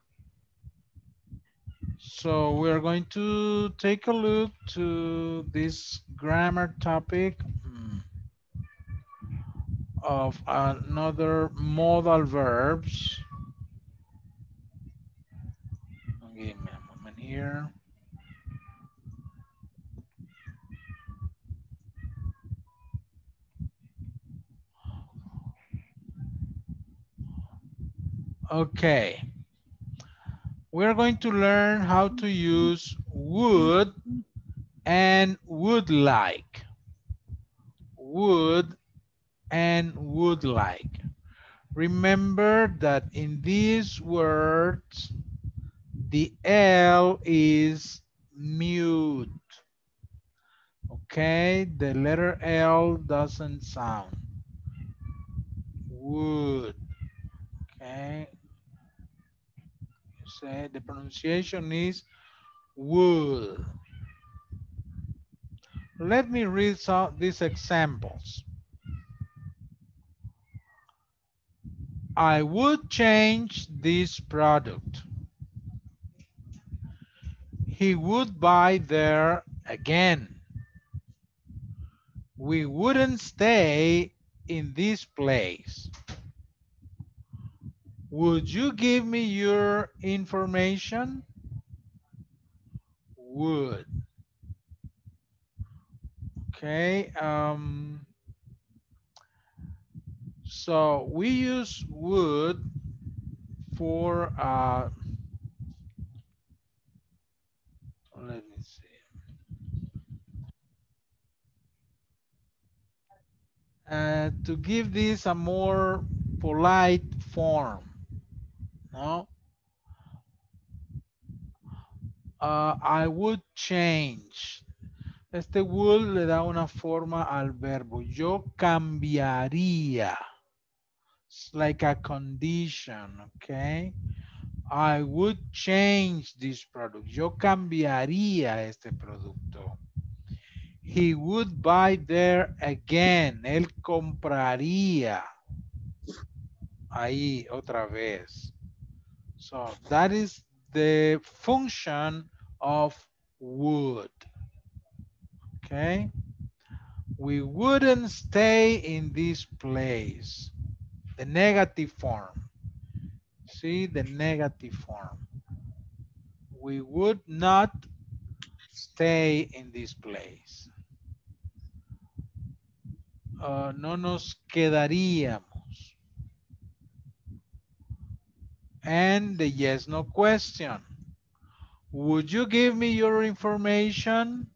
so we're going to take a look to this grammar topic of another modal verbs. Give me a moment here. Okay. We're going to learn how to use would and would like. Would and would like. Remember that in these words, the L is mute, okay? The letter L doesn't sound. Would, okay? You say the pronunciation is would. Let me read some these examples. I would change this product. He would buy there again. We wouldn't stay in this place. Would you give me your information? Would. Okay. Um, so we use would for uh, let me see. Uh, to give this a more polite form, no? Uh, I would change. Este would le da una forma al verbo. Yo cambiaría. It's like a condition, okay? I would change this product. Yo cambiaría este producto. He would buy there again. Él compraría. Ahí, otra vez. So that is the function of would. Okay. We wouldn't stay in this place. The negative form. See the negative form. We would not stay in this place. Uh, no nos quedaríamos. And the yes, no question. Would you give me your information?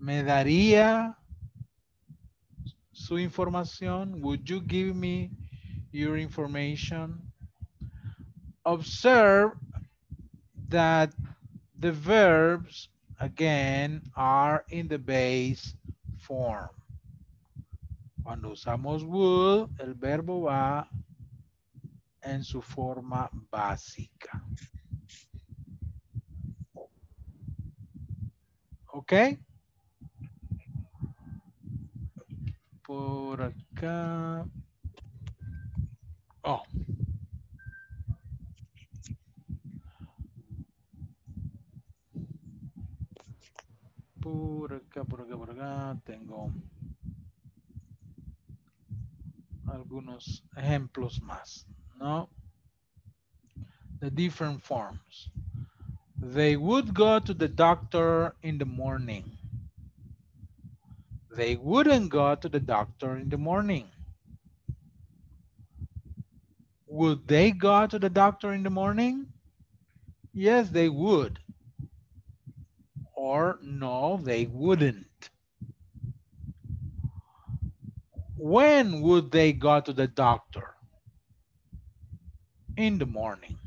¿Me daría su información? Would you give me your information? Observe that the verbs again are in the base form. Cuando usamos would, el verbo va en su forma básica. Okay? Por acá. Oh. Por acá, por acá, por acá tengo algunos ejemplos más, ¿no? the different forms. They would go to the doctor in the morning. They wouldn't go to the doctor in the morning. Would they go to the doctor in the morning? Yes, they would. Or no, they wouldn't. When would they go to the doctor? In the morning.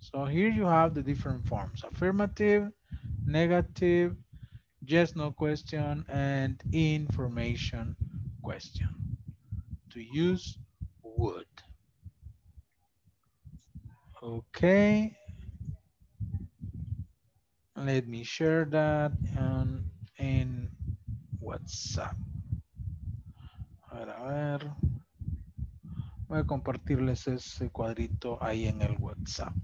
So here you have the different forms: affirmative, negative, yes, no question, and information question. To use would. Okay. Let me share that on, in WhatsApp. A ver, voy a compartirles ese cuadrito ahí en el WhatsApp.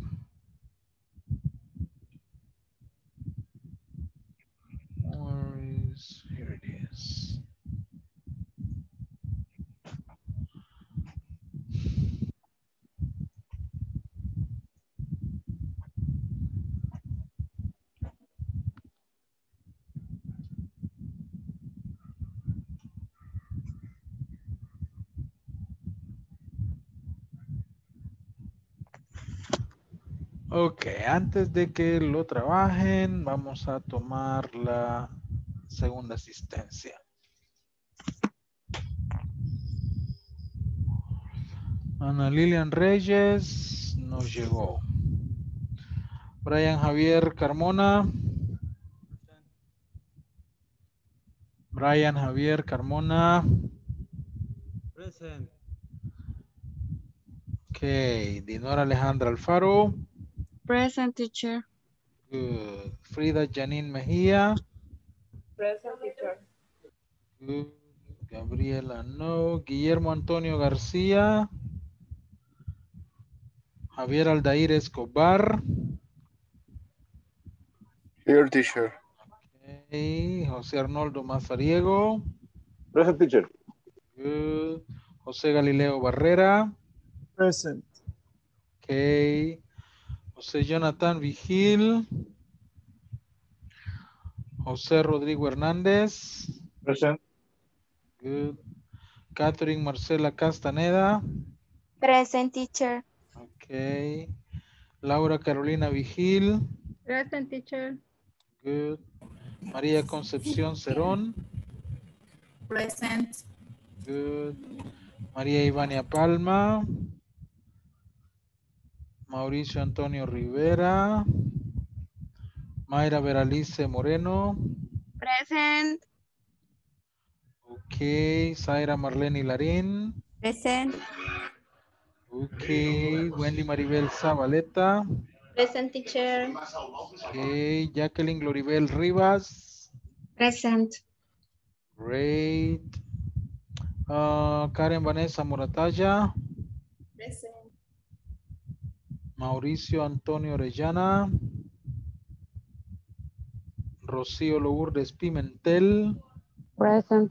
Where is, here it is. Ok, antes de que lo trabajen, vamos a tomar la segunda asistencia. Ana Lillian Reyes nos llegó. Brian Javier Carmona. Brian Javier Carmona. Present. Ok, Dinora Alejandra Alfaro. Present, teacher. Good. Frida Janine Mejia. Present, teacher. Good. Gabriela, no. Guillermo Antonio García. Javier Aldair Escobar. Here, teacher. Okay. José Arnoldo Mazariego. Present, teacher. Good. José Galileo Barrera. Present. Okay. José Jonathan Vigil. Jose Rodrigo Hernández. Present. Good. Katherine Marcela Castaneda. Present, teacher. Okay. Laura Carolina Vigil. Present, teacher. Good. María Concepción Cerón. Present. Good. María Ivania Palma. Mauricio Antonio Rivera. Mayra Veralice Moreno. Present. Ok. Zaira Marleni Larin. Present. Ok. Wendy Maribel Zabaleta. Present, teacher. Ok. Jacqueline Gloribel Rivas. Present. Great. Uh, Karen Vanessa Morataya. Present. Mauricio Antonio Orellana. Rocio Lourdes Pimentel. Present.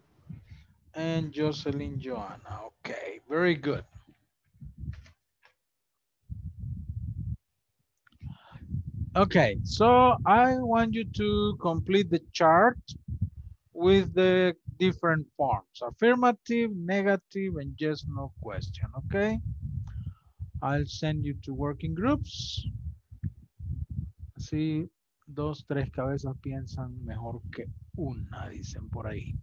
And Jocelyn Joanna. Okay, very good. Okay, so I want you to complete the chart with the different forms: affirmative, negative, and just no question, okay? I'll send you to working groups. Así, dos, tres cabezas piensan mejor que una, dicen por ahí.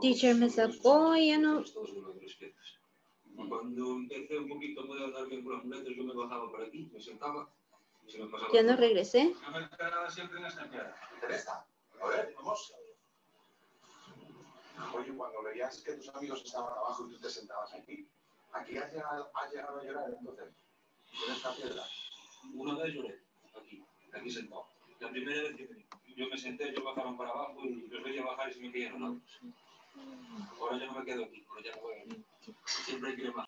Teacher me sacó y ya no. Cuando empecé un poquito a poder andar bien con las muletas, yo me bajaba por aquí, me sentaba. Se me pasaba. Ya no regresé. Yo me quedaba siempre en esta piedra. ¿Te interesa? A ver, vamos. Oye, cuando veías que tus amigos estaban abajo y tú te sentabas aquí, aquí has llegado, has llegado a llorar, entonces, en esta piedra. Una vez lloré, aquí, aquí sentado. La primera vez que yo me senté, yo bajaron para abajo y los veía bajar y se me cayeron otros. Ahora ya no me quedo aquí, ahora ya no voy a venir. Siempre hay que ir más.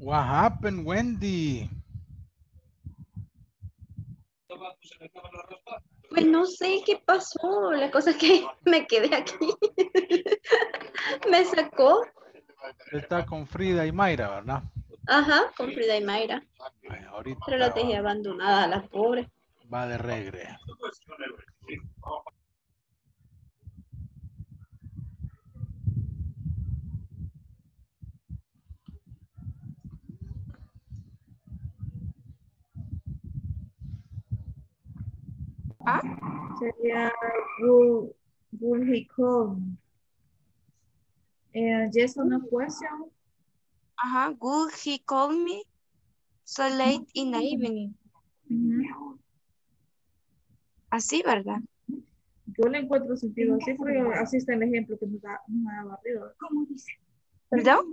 What happened, Wendy? Pues no sé qué pasó. La cosa es que me quedé aquí. Me sacó. Está con Frida y Mayra, ¿verdad? Ajá, con Frida y Mayra. Bueno, ahorita pero la dejé abandonada, las pobres. Va de regreso. Ah, sería will, will he come? Uh, yes or no question? Uh-huh. Will he call me so late in the evening? Uh-huh. Así, ¿verdad? Yo le encuentro sentido así, pero así está el ejemplo que nos da Barrido. ¿Cómo dice? ¿Perdón?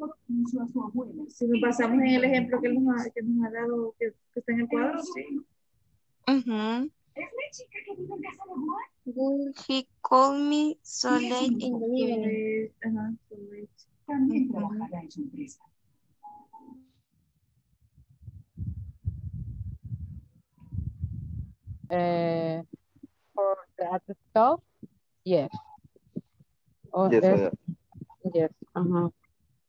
Si nos basamos en el ejemplo que nos ha, que nos ha dado, que, que está en el cuadro, sí. Uh-huh. ¿Es la chica que vive en casa de Juan? Will he call me so late in the evening? Ajá, so late. También trabajará en su empresa. Eh, for that stuff? Yes. Oh, yes, yes. Yes, uh-huh.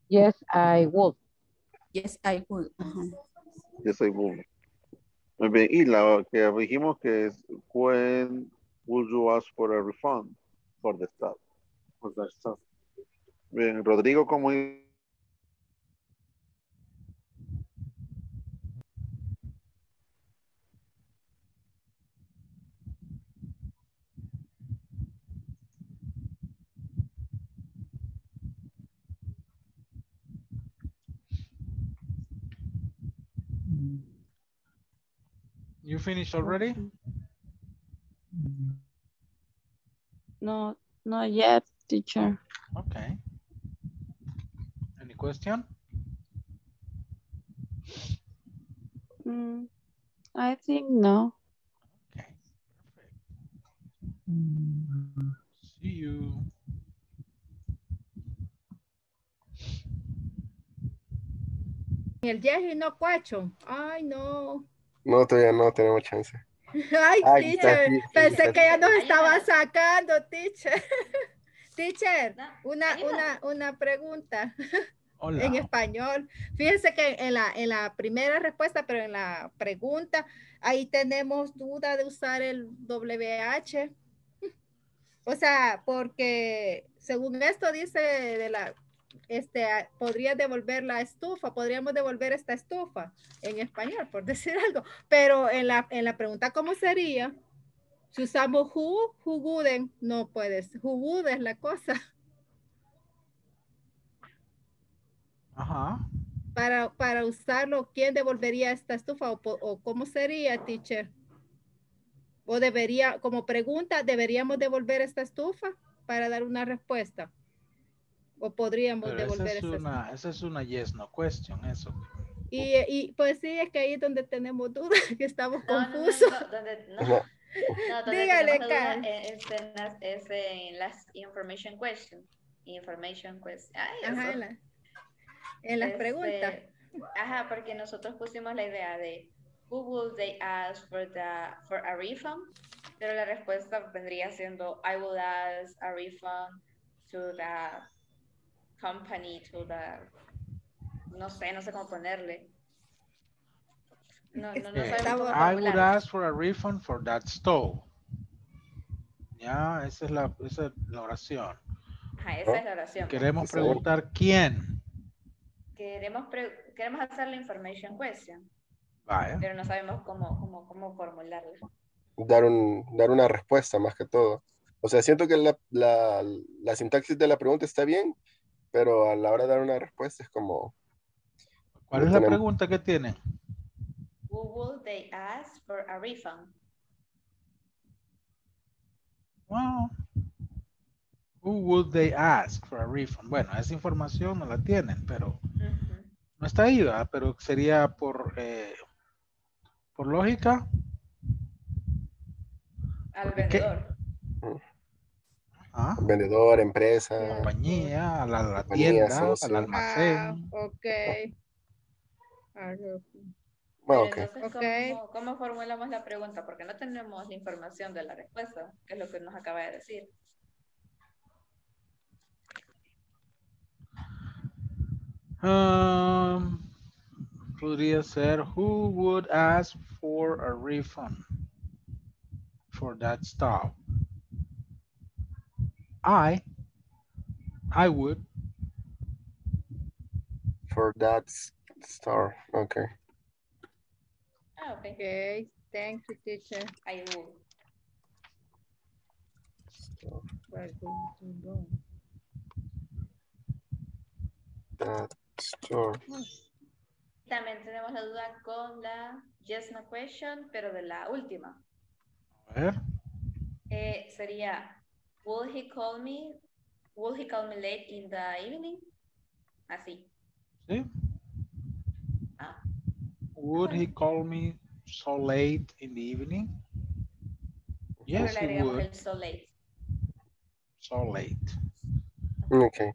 Yes, I would. Yes, I would. Uh-huh. Yes, I would. Y la que dijimos que es when would you ask for a refund for the staff. For the staff. Bien, Rodrigo, ¿cómo? You finished already? No, not yet, teacher. Okay. Any question? Mm, I think no. Okay, perfect. See you. El viaje no cuacho. Ay, no. No, todavía no tenemos chance. Ay, Ay teacher, aquí, pensé aquí, que ya nos estaba sacando, teacher. Teacher, una, una, una pregunta. Hola. En español. Fíjense que en la, en la primera respuesta, pero en la pregunta, ahí tenemos duda de usar el W H. O sea, porque según esto dice de la... Este, podría devolver la estufa, podríamos devolver esta estufa en español, por decir algo, pero en la, en la pregunta, ¿cómo sería? Si usamos who, who wouldn't, no puedes, who would es la cosa. Ajá. Para, para usarlo, ¿quién devolvería esta estufa o, o cómo sería, teacher? o debería, como pregunta, ¿deberíamos devolver esta estufa para dar una respuesta? ¿O podríamos Pero devolver esa es esta una, estufa? Esa es una yes, no question, eso. Y, y pues sí, es que ahí es donde tenemos dudas, que estamos no, confusos. No, no, donde, no, no, donde dígale, Karen. Es, es en las information question. Information question. Ah, ajá, en, la, en las este, preguntas. Ajá, porque nosotros pusimos la idea de who will they ask for, the, for a refund, pero la respuesta vendría siendo I will ask a refund to the company, to the... No sé, no sé cómo ponerle. No, no, no yeah. cómo I would ask for a refund for that stove. Ya, esa es la, esa es la oración. Ajá, esa es la oración. Queremos preguntar quién. Queremos, pre queremos hacer la information question. Vaya. Pero no sabemos cómo, cómo, cómo formularla. Dar, un, dar una respuesta más que todo. O sea, siento que la, la, la sintaxis de la pregunta está bien, pero a la hora de dar una respuesta es como... ¿Cuál es la pregunta que tienen? Who will they ask for a refund? Wow. Who would they ask for a refund? Bueno, esa información no la tienen, pero uh-huh. no está ahí, ¿verdad? Pero sería por eh, por lógica. Al vendedor. ¿Ah? Vendedor, empresa. Compañía, a la, la compañía, tienda, al almacén. Ah, ok. Bueno, okay. Entonces, okay. ¿cómo, ¿Cómo formulamos la pregunta? Porque no tenemos la información de la respuesta, que es lo que nos acaba de decir. Um, podría ser, who would ask for a refund for that stove? I, I would. For that star, okay. Oh, okay, thank you, teacher. I will. So, that store. También tenemos la duda con la yes no question, pero de la última. A ver. Eh, sería, will he call me? Will he call me late in the evening? Así. Sí. Would he call me so late in the evening? Yes, he would. So late. So late. Okay.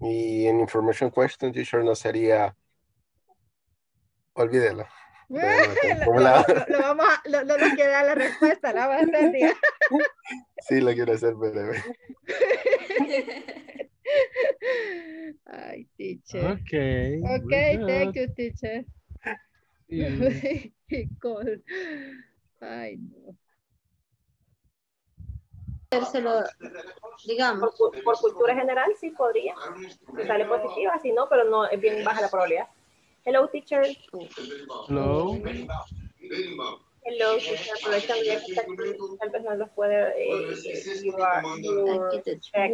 Y en information question, teacher, no sería... Olvídelo. No, no, no, lo vamos a... No nos queda la respuesta, la vamos a hacer, tía. Sí, lo quiero hacer, pero... Ay, teacher. Okay. Okay, thank you, teacher. Yeah. Cool. Ay, no. Digamos, por, por cultura general sí podría. Si sale positiva, si no, pero no es bien baja la probabilidad. Hello, teacher. Hello. Hello, teacher. Aprovechan ya que está aquí. Tal vez no los puede check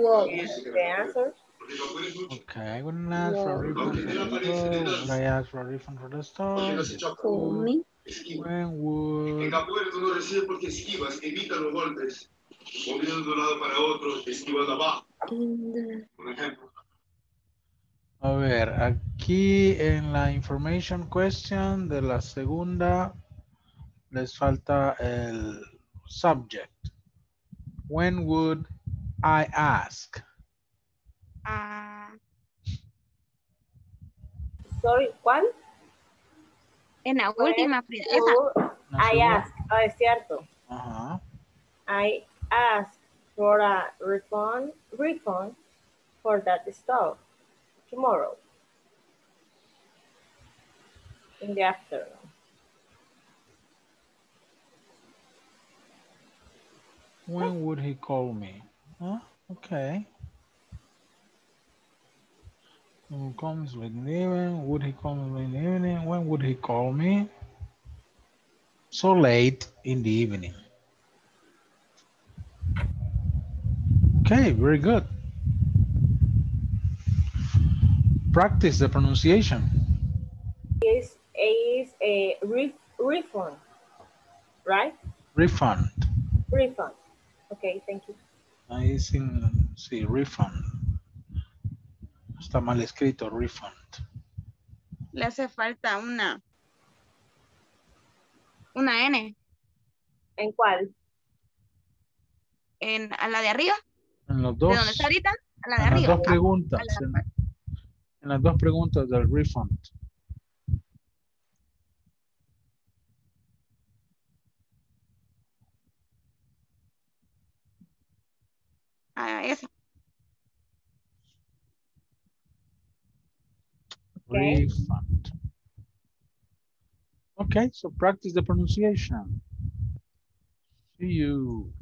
the answer. Okay, I wouldn't ask for a refund for the store. Would I ask for a refund for the store? When would... A ver, aquí en la information question de la segunda les falta el subject. When would I ask? Ah. Sorry, ¿cuál? En la última, Frida. I ask, oh, es cierto. Ajá. I ask for a refund, refund for that stove tomorrow in the afternoon. When would he call me? Huh? Okay. When he comes late in the evening, would he come late in the evening? When would he call me? So late in the evening. Okay, very good. Practice the pronunciation. Is is a refund. right? Refund. Refund. Okay, thank you. Ahí sin, sí, refund. Está mal escrito, refund. Le hace falta una, una N. ¿En cuál? En, ¿a la de arriba? En los dos. ¿De dónde está ahorita? A la de en arriba. Las dos preguntas, ah, la en, en las dos preguntas del refund. Ah, esa. Okay. Refund. Okay, so practice the pronunciation. See you.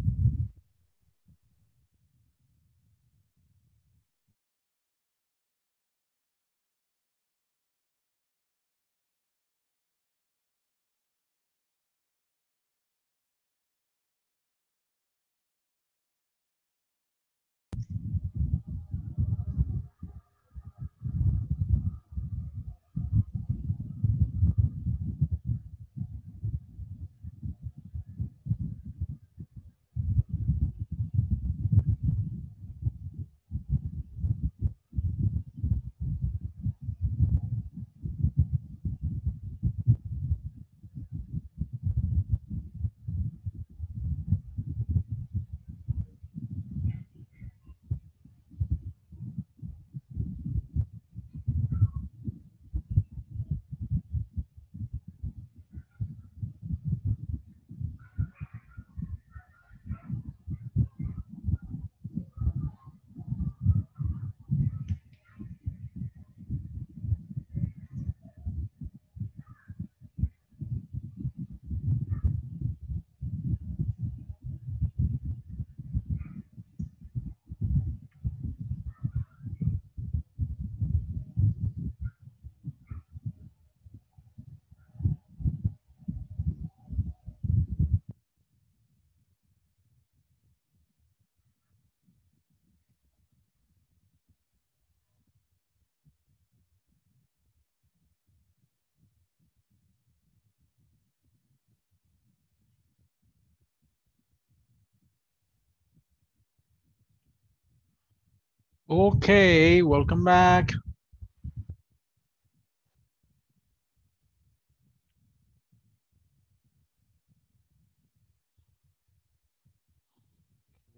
Okay, welcome back.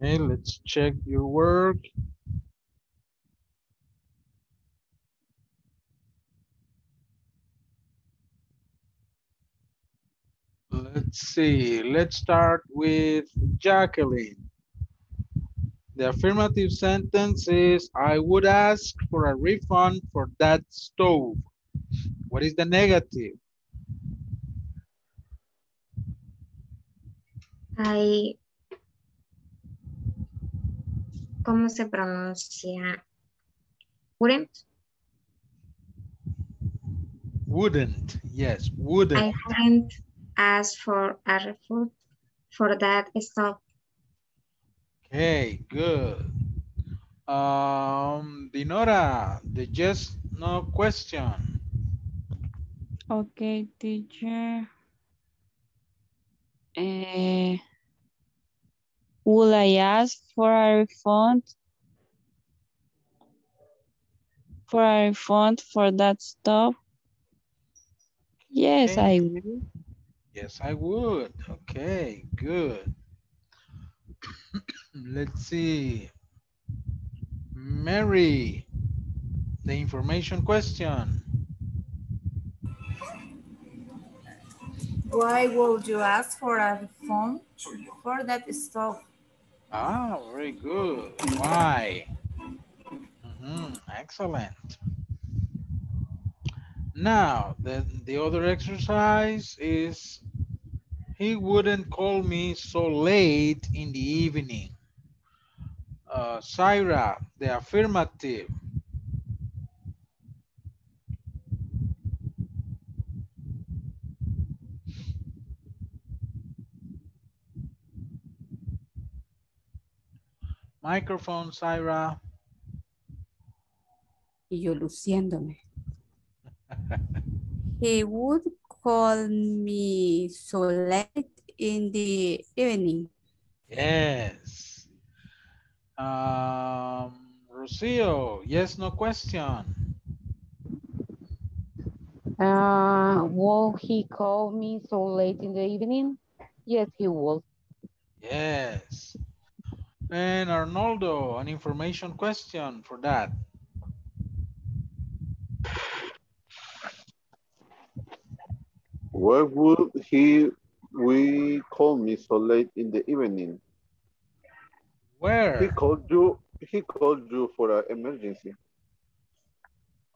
Okay, let's check your work. Let's see, let's start with Jacqueline. The affirmative sentence is, I would ask for a refund for that stove. What is the negative? I, ¿cómo se pronuncia? Wouldn't? Wouldn't, yes, wouldn't. I wouldn't ask for a refund for that stove. Hey, good. Um, Dinora, the just no question. Okay, teacher. Uh, would I ask for a refund? For a refund for that stuff? Yes, okay. I would. Yes, I would. Okay, good. Let's see. Mary, the information question. Why would you ask for a refund for that stove? Ah, very good. Why? Mm-hmm. Excellent. Now, the, the other exercise is, he wouldn't call me so late in the evening. Uh, Zaira, the affirmative. Microphone, Zaira. Y yo luciéndome. He would call me so late in the evening. Yes. Um, Rocio, yes, no question. Uh, will he call me so late in the evening? Yes, he will. Yes. And Arnoldo, an information question for that. Why would he we call me so late in the evening? Where? He called you, he called you for an emergency.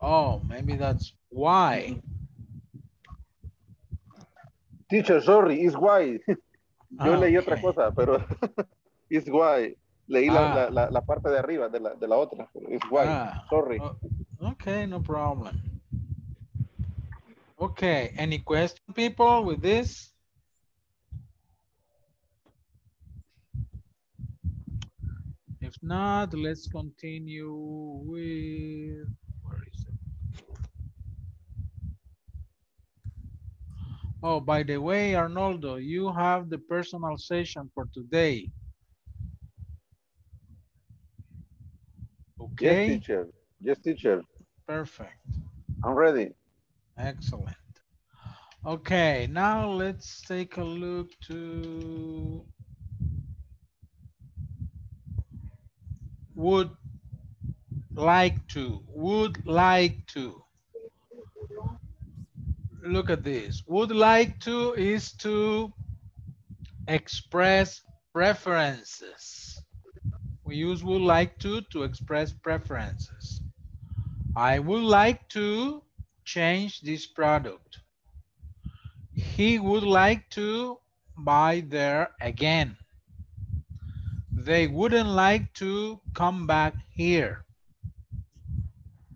Oh, maybe that's why. Teacher, sorry, it's why. Yo okay. leí otra cosa, pero it's why. Leí ah. la, la, la parte de arriba de la, de la otra. It's why, ah. sorry. Okay, no problem. Okay, any question, people, with this? If not, let's continue with, where is it? Oh, by the way, Arnoldo, you have the personal session for today. Okay. Yes, teacher. Yes, teacher. Perfect. I'm ready. Excellent. Okay, now let's take a look to... Would like to, would like to. Look at this. Would like to is to express preferences. We use would like to to express preferences. I would like to change this product. He would like to buy there again. They wouldn't like to come back here.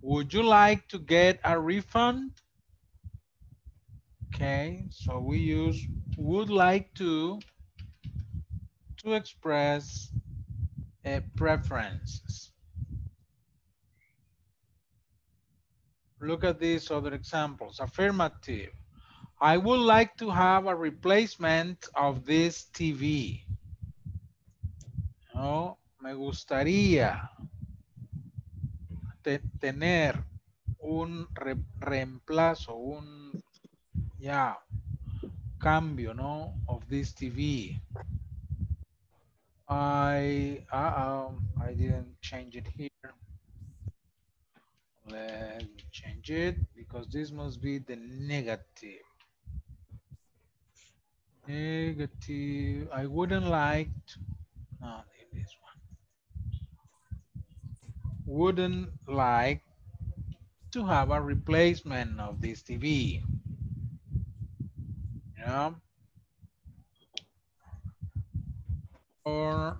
Would you like to get a refund? Okay, so we use would like to to express a preferences. Look at these other examples. Affirmative. I would like to have a replacement of this T V. No, me gustaría te, tener un re, reemplazo, un yeah, cambio, no, of this T V. I, uh-oh, I didn't change it here. Let's change it because this must be the negative. Negative. I wouldn't like to. No, this one. Wouldn't like to have a replacement of this T V. Yeah. Or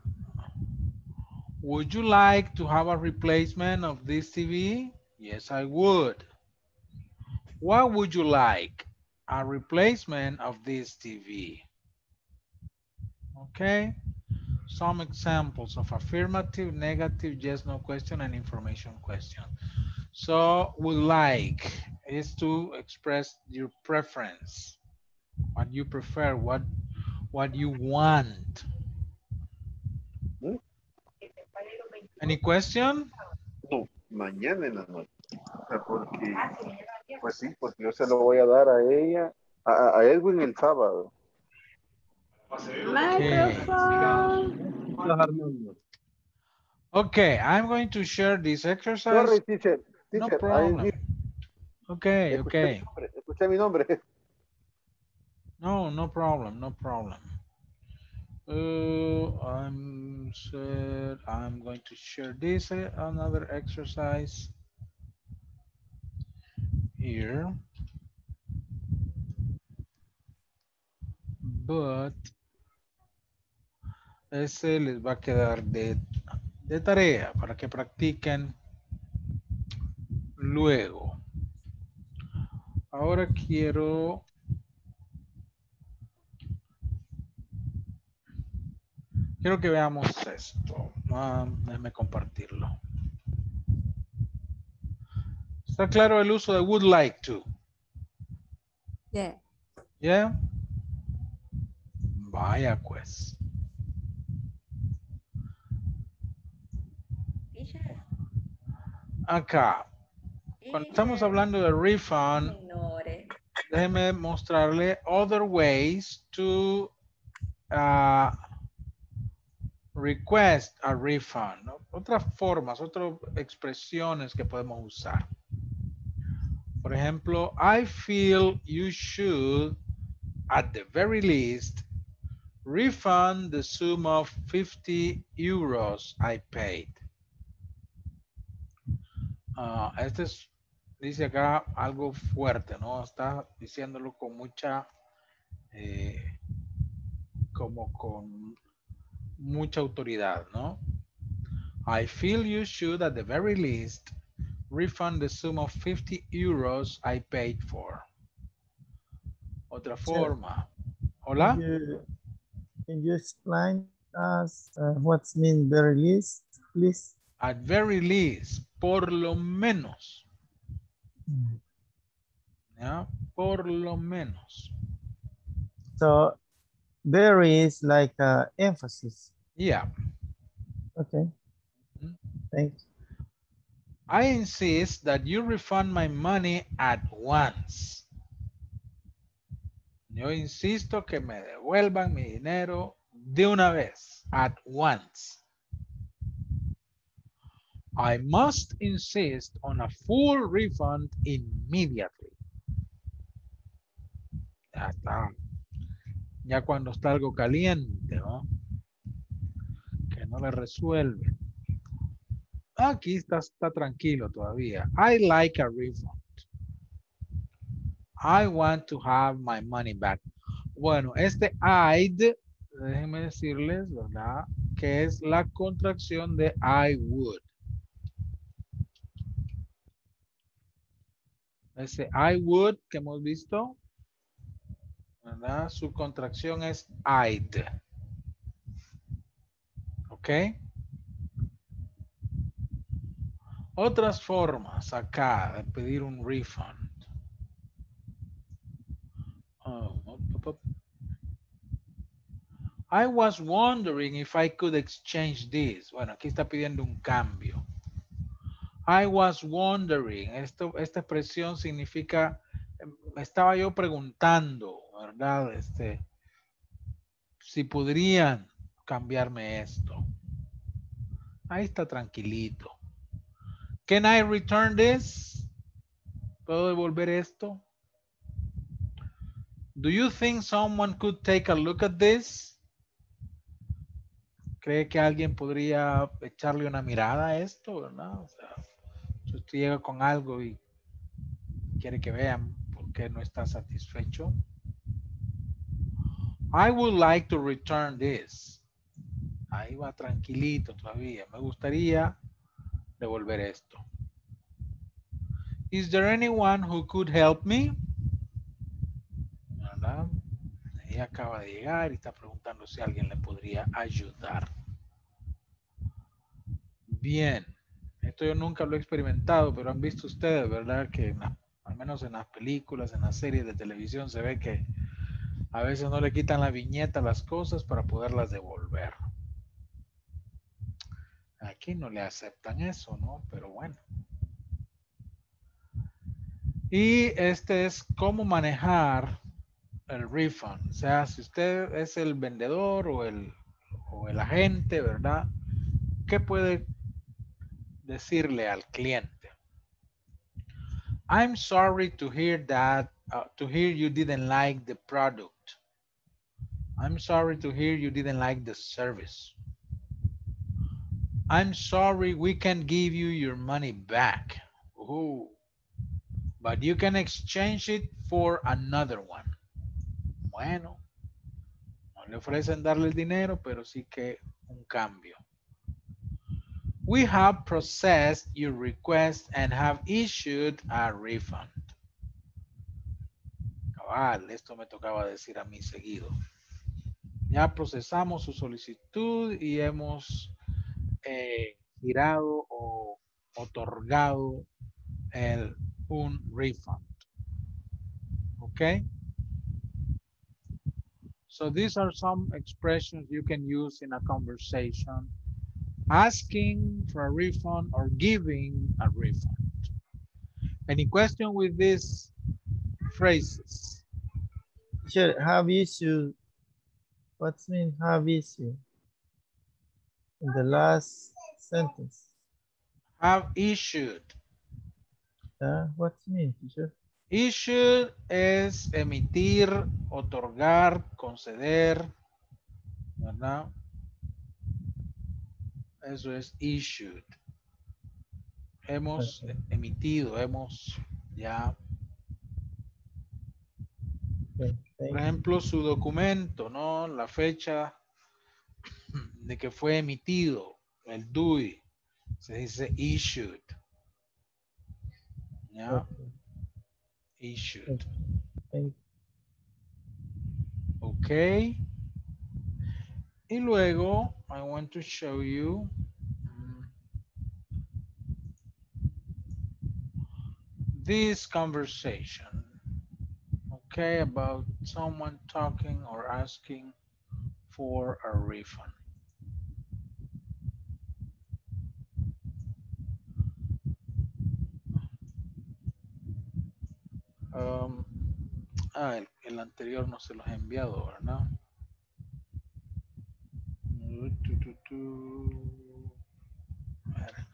would you like to have a replacement of this T V? Yes, I would. What would you like? A replacement of this T V. Okay. Some examples of affirmative, negative, yes, no question, and information question. So, would like is to express your preference, what you prefer, what what you want. Hmm? Any question? No, mañana en la noche. Porque, pues sí, porque yo se lo voy a dar a ella, a, a Edwin el sábado. Okay. Okay, I'm going to share this exercise. Sorry, teacher. Teacher, no problem. Okay, okay. Escuché mi nombre. No, no problem, no problem. Uh, I'm said I'm going to share this uh, another exercise here, but. Ese les va a quedar de, de tarea para que practiquen luego. Ahora quiero quiero que veamos esto. Ah, déjame compartirlo. ¿Está claro el uso de would like to? Yeah. Yeah. Vaya pues. Acá, cuando estamos hablando de refund, déjeme mostrarle other ways to uh, request a refund, ¿no? Otras formas, otras expresiones que podemos usar. Por ejemplo, I feel you should, at the very least, refund the sum of fifty euros I paid. Uh, este es, dice acá algo fuerte, ¿no? Está diciéndolo con mucha, eh, como con mucha autoridad, ¿no? I feel you should, at the very least, refund the sum of fifty euros I paid for. Otra forma. Hola. Can you, can you explain us uh, what's mean very least, please? At very least, por lo menos. Mm. Yeah, por lo menos. So there is like a emphasis. Yeah. Okay. Mm-hmm. Thanks. I insist that you refund my money at once. Yo insisto que me devuelvan mi dinero de una vez. At once. I must insist on a full refund immediately. Ya está. Ya cuando está algo caliente, ¿no? Que no le resuelve. Aquí está, está tranquilo todavía. I like a refund. I want to have my money back. Bueno, este I'd, déjenme decirles, ¿verdad? Que es la contracción de I would. Ese I would que hemos visto, ¿verdad? Su contracción es I'd. ¿Ok? Otras formas acá de pedir un refund. Oh, up, up, up. I was wondering if I could exchange this. Bueno, aquí está pidiendo un cambio. I was wondering. Esto, esta expresión significa, estaba yo preguntando, ¿verdad? Este, si podrían cambiarme esto. Ahí está tranquilito. Can I return this? ¿Puedo devolver esto? Do you think someone could take a look at this? ¿Cree que alguien podría echarle una mirada a esto, verdad? O sea, si usted llega con algo y quiere que vean por qué no está satisfecho. I would like to return this. Ahí va tranquilito todavía. Me gustaría devolver esto. Is there anyone who could help me? ¿Verdad? Ella acaba de llegar y está preguntando si alguien le podría ayudar. Bien. Esto yo nunca lo he experimentado, pero han visto ustedes, ¿verdad? Que la, al menos en las películas, en las series de televisión, se ve que a veces no le quitan la viñeta a las cosas para poderlas devolver. Aquí no le aceptan eso, ¿no? Pero bueno. Y este es cómo manejar el refund. O sea, si usted es el vendedor o el, o el agente, ¿verdad? ¿Qué puede decirle al cliente? I'm sorry to hear that, uh, to hear you didn't like the product. I'm sorry to hear you didn't like the service. I'm sorry we can't give you your money back. Ooh. But you can exchange it for another one. Bueno, no le ofrecen darle el dinero, pero sí que un cambio. We have processed your request and have issued a refund. Cabal, esto me tocaba decir a mí seguido. Ya procesamos su solicitud y hemos eh, girado o otorgado el, un refund. ¿Ok? So these are some expressions you can use in a conversation, asking for a refund or giving a refund. Any question with these phrases? Sure, have issue. What's mean have issue? In the last sentence. Have issued. Uh, what's mean, teacher? Issued es emitir, otorgar, conceder, ¿verdad? Eso es issued. Hemos okay. emitido, hemos ya. Okay. Por ejemplo, su documento, ¿no? La fecha de que fue emitido, el D U I, se dice issued. ¿Ya? Okay. Issued. Okay. Okay. Y luego, I want to show you. This conversation, okay, about someone talking or asking for a refund. Um, ah, el, el anterior no se los he enviado, ¿verdad? Tu, tu, tu. A ver.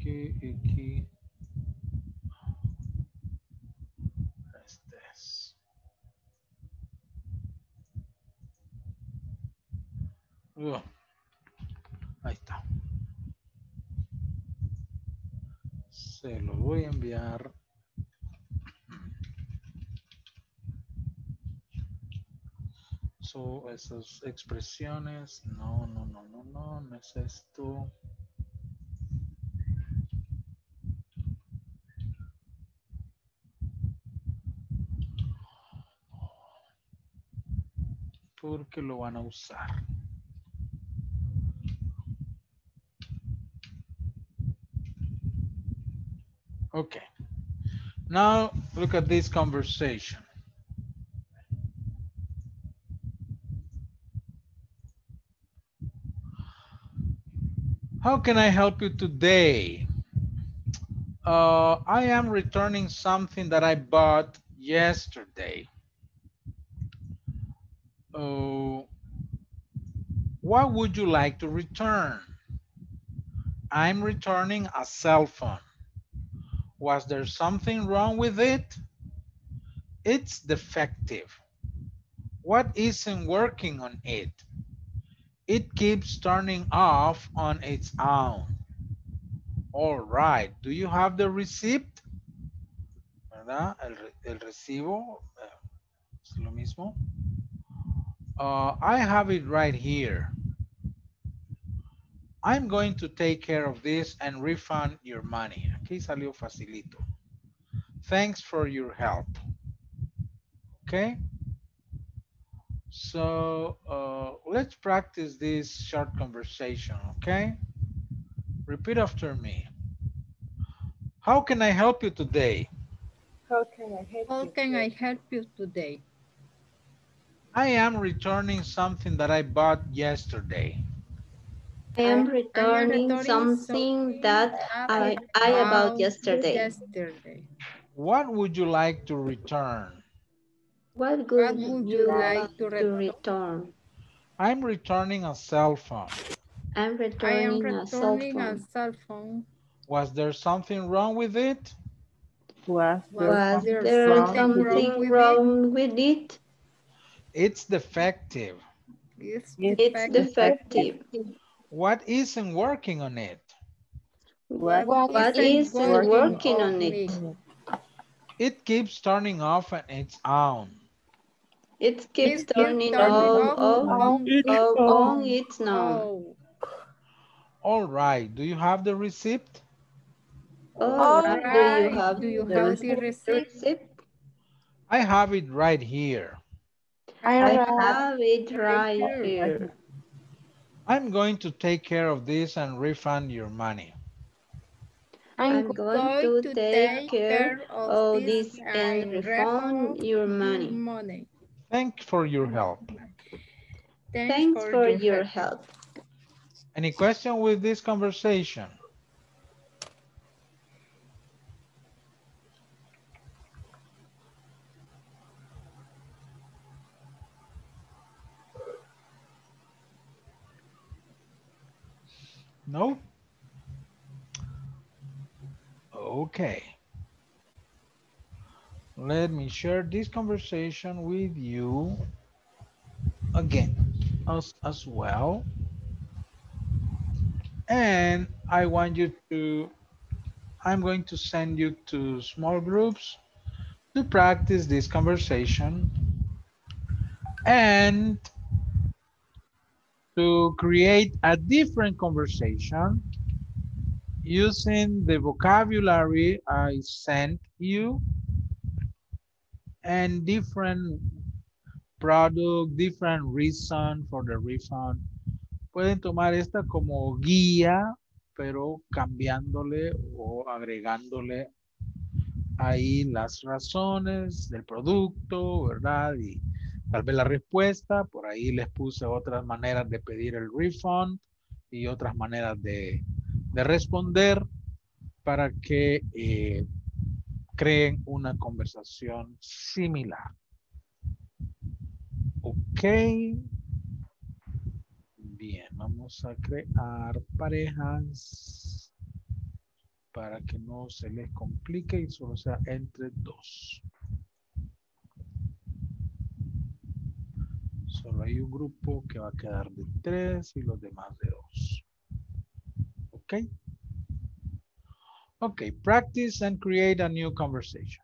Aquí, este es. Uh, ahí está. Se lo voy a enviar. So, esas expresiones. No, no, no, no, no, no es esto. Porque lo van a usar. Okay. Now look at this conversation. How can I help you today? Uh, I am returning something that I bought yesterday. Oh, what would you like to return? I'm returning a cell phone. Was there something wrong with it? It's defective. What isn't working on it? It keeps turning off on its own. All right, do you have the receipt? ¿Verdad? El, el recibo, es lo mismo. Uh, I have it right here. I'm going to take care of this and refund your money. Aquí salió facilito. Thanks for your help. Okay. So uh, let's practice this short conversation. Okay. Repeat after me. How can I help you today? How can I help, How you, can today? I help you today? I am returning something that I bought yesterday. I am returning, I am returning something, something that I, I bought yesterday. yesterday. What would you like to return? What, good what would you like, like to, return? to return? I'm returning a cell phone. I'm returning, I am returning a, cell phone. a cell phone. Was there something wrong with it? Was there, Was there, there something wrong, wrong with it? With it? It's defective. It's defective. It's defective. What isn't working on it? What, what isn't, isn't working, working on it? It keeps turning off on its own. It keeps it turning, turning off on its own. It's no. All right. Do you have the receipt? All right. right. Do you have, Do you the, have the receipt? receipt? I have it right here. I have it right here. I'm going to take care of this and refund your money. I'm, I'm going, going to, to take care, care of this, this and refund your money. money. Thanks for your help. Thanks, Thanks for, for your help. help. Any question with this conversation? No? Okay. Let me share this conversation with you again as, as well. And I want you to, I'm going to send you to small groups to practice this conversation and to create a different conversation using the vocabulary I sent you and different product, different reason for the refund. Pueden tomar esta como guía, pero cambiándole o agregándole ahí las razones del producto, ¿verdad? Y tal vez la respuesta, por ahí les puse otras maneras de pedir el refund y otras maneras de, de responder para que eh, creen una conversación similar. Ok. Bien, vamos a crear parejas para que no se les complique y solo sea entre dos. Solo hay un grupo que va a quedar de tres y los demás de dos. Ok. Ok, practice and create a new conversation.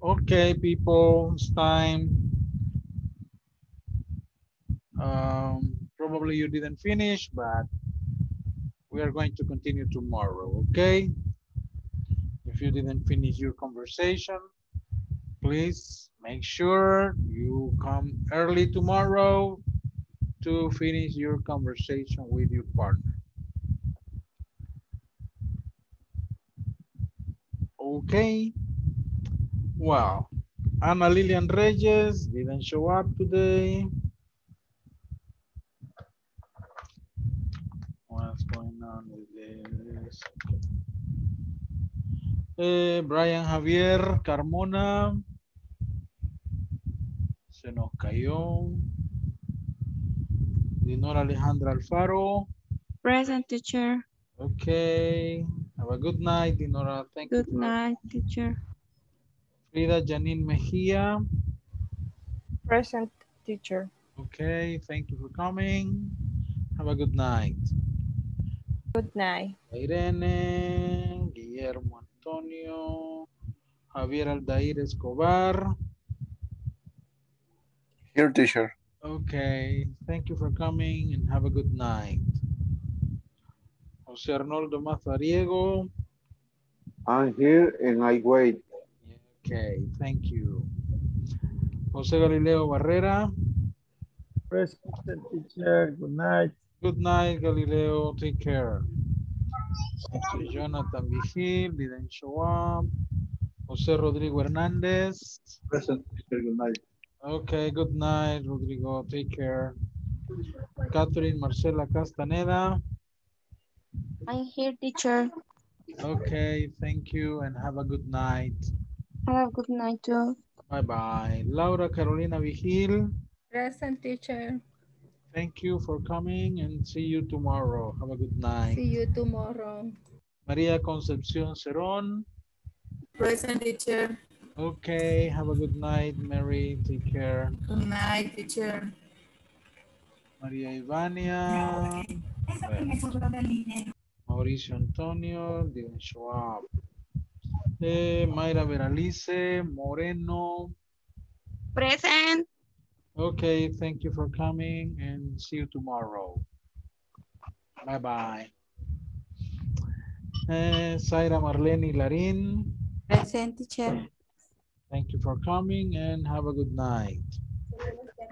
Okay, people, it's time. Um, probably you didn't finish, but we are going to continue tomorrow, okay? If you didn't finish your conversation, please make sure you come early tomorrow to finish your conversation with your partner. Okay, well, Ana Lillian Reyes didn't show up today. What's going on with this? Okay. Uh, Brian Javier Carmona se nos cayó. Dinora Alejandra Alfaro. Present, teacher. Okay. Have a good night, Dinora. Thank you. Good night, teacher. Frida Janine Mejia. Present, teacher. Okay, thank you for coming. Have a good night. Good night. Irene, Guillermo Antonio, Javier Aldair Escobar. Here, teacher. Okay, thank you for coming and have a good night. Jose Arnoldo Mazariego. I'm here and I wait. Okay, thank you. Jose Galileo Barrera. Present, teacher. Good night. Good night, Galileo. Take care. Jose Jonathan Vigil didn't show up. Jose Rodrigo Hernández. Present, teacher. Good night. Okay, good night, Rodrigo. Take care. Katherine Marcela Castaneda. I'm here, teacher. Okay, thank you and have a good night. Have a good night, too. Bye-bye. Laura Carolina Vigil. Present, teacher. Thank you for coming and see you tomorrow. Have a good night. See you tomorrow. María Concepción Cerón. Present, teacher. Okay, have a good night, Mary. Take care. Good night, teacher. María Ivania. No. Mauricio Antonio didn't show up. Eh, Mayra Veralice Moreno. Present. Okay, thank you for coming and see you tomorrow. Bye-bye. Eh, Zaira Marleni Larin. Present, teacher. Thank you for coming and have a good night.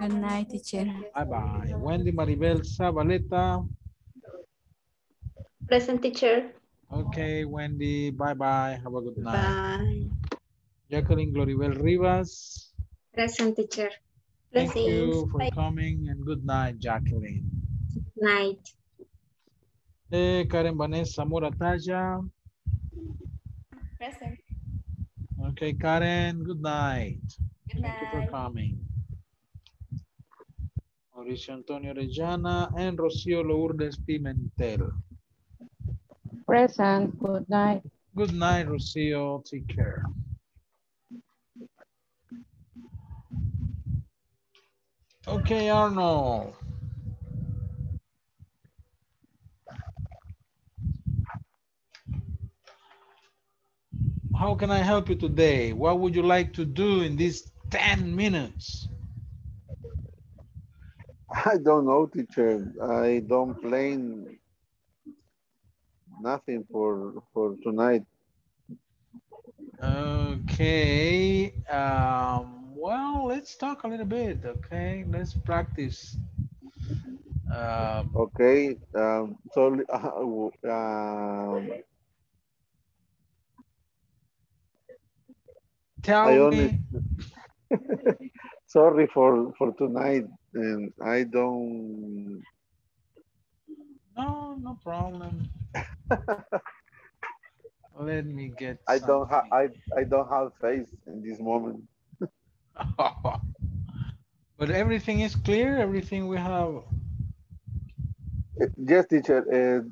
Good night, teacher. Bye-bye. Wendy Maribel Zabaleta. Present, teacher. Okay, Wendy. Bye-bye. Have a good night. Bye. Jacqueline Gloribel Rivas. Present, teacher. Thank Blessings. you for Bye. coming and good night, Jacqueline. Good night. Hey, Karen Vanessa Morataya. Present. Okay, Karen. Good night. Good night. Thank you for coming. Mauricio Antonio Reyana and Rocio Lourdes Pimentel. Present. Good night. Good night, Rocio. Take care. Okay, Arnold. How can I help you today? What would you like to do in these ten minutes? I don't know, teacher. I don't plan nothing for for tonight. Okay. Um, well, let's talk a little bit. Okay, let's practice. Um, okay. Um, so. Uh, uh, tell I only, me. Sorry for for tonight, and I don't. No, no problem. Let me get. I something. don't have. I I don't have faith in this moment. But everything is clear. Everything we have. Yes, teacher. Uh,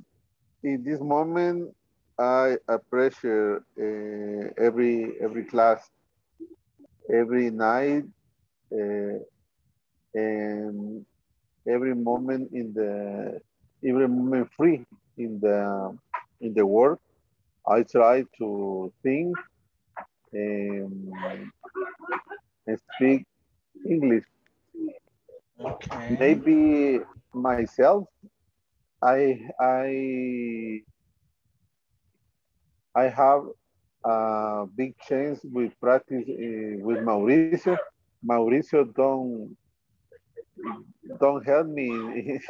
in this moment, I appreciate uh, every every class, every night, uh, and every moment in the. Every moment free in the in the world, I try to think um, speak English. Okay. Maybe myself, I, I, I have a big chance with practice uh, with Mauricio. Mauricio don't, don't help me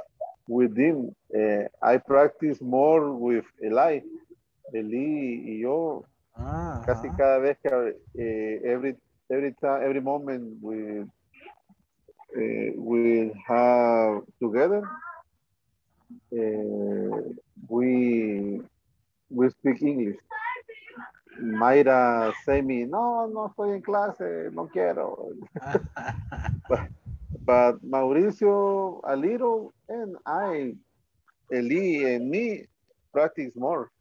with him. Uh, I practice more with Eli. Eli y yo, ah, casi cada vez que, uh, every, every time, every moment we, Uh, we have together, uh, we we speak English. Mayra say me, no, no estoy en clase, no quiero. but, but Mauricio, a little, and I, Eli and me practice more.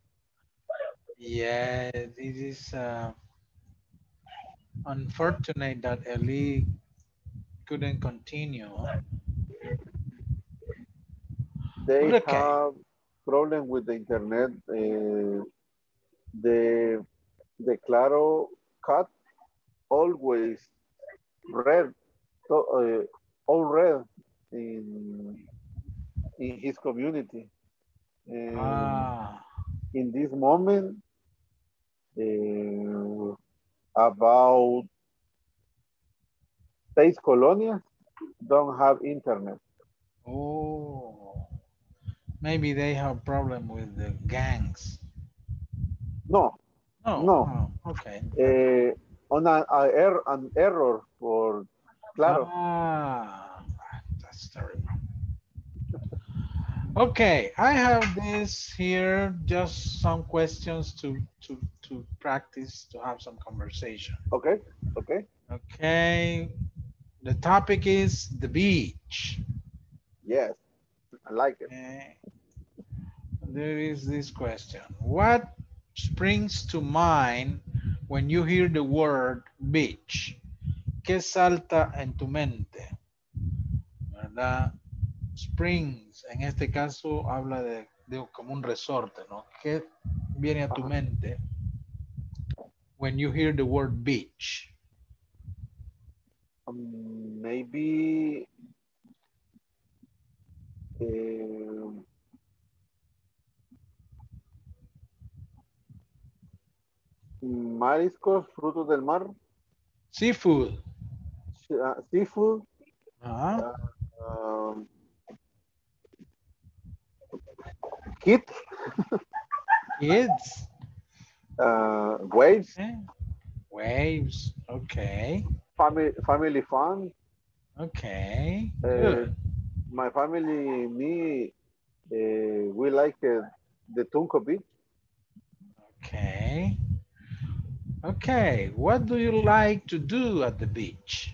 Yeah, this is uh, unfortunate that Eli couldn't continue. They okay. have problem with the internet. Uh, the the Claro cut always red, so, uh, all red in in his community. And ah. In this moment, uh, about States Colonia don't have internet. Oh, maybe they have problem with the gangs. No, oh, no. Oh, okay. Uh, on an, a er an error for Claro. Ah, that's terrible. Okay, I have this here. Just some questions to to to practice, to have some conversation. Okay. Okay. Okay. The topic is the beach. Yes, I like it. Okay. There is this question. What springs to mind when you hear the word beach? ¿Qué salta en tu mente? ¿Verdad? Springs, en este caso habla de, de como un resorte, ¿no? ¿Qué viene a tu mente when you hear the word beach? Um, maybe um, mariscos, frutos del mar, seafood, uh, seafood, uh-huh. uh, um, kids, kids, uh, waves, okay. waves, okay. Family, family fun. Okay. Uh, Good. My family, me, uh, we like uh, the Tunco beach. Okay. Okay. What do you like to do at the beach?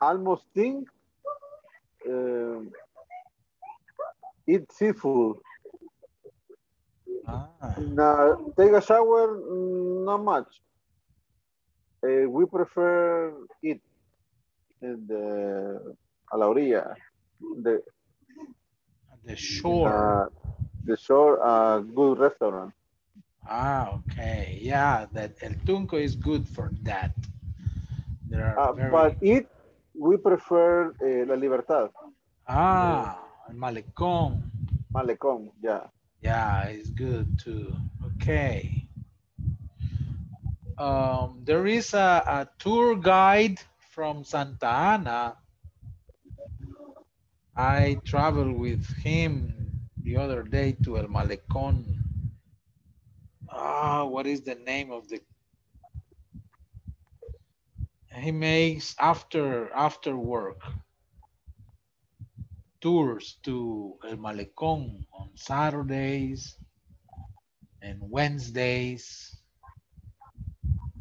Almost think. Uh, eat seafood. Ah. Now, take a shower, not much. Uh, we prefer it in the, a la orilla, the, the shore. Uh, the shore, a uh, good restaurant. Ah, okay. Yeah, that El Tunco is good for that. There are uh, very... But it, we prefer uh, La Libertad. Ah, uh, El Malecón. Malecón, yeah. Yeah, it's good too. Okay. Um, there is a, a tour guide from Santa Ana. I traveled with him the other day to El Malecón. Ah, what is the name of the? He makes after after work tours to El Malecón on Saturdays and Wednesdays.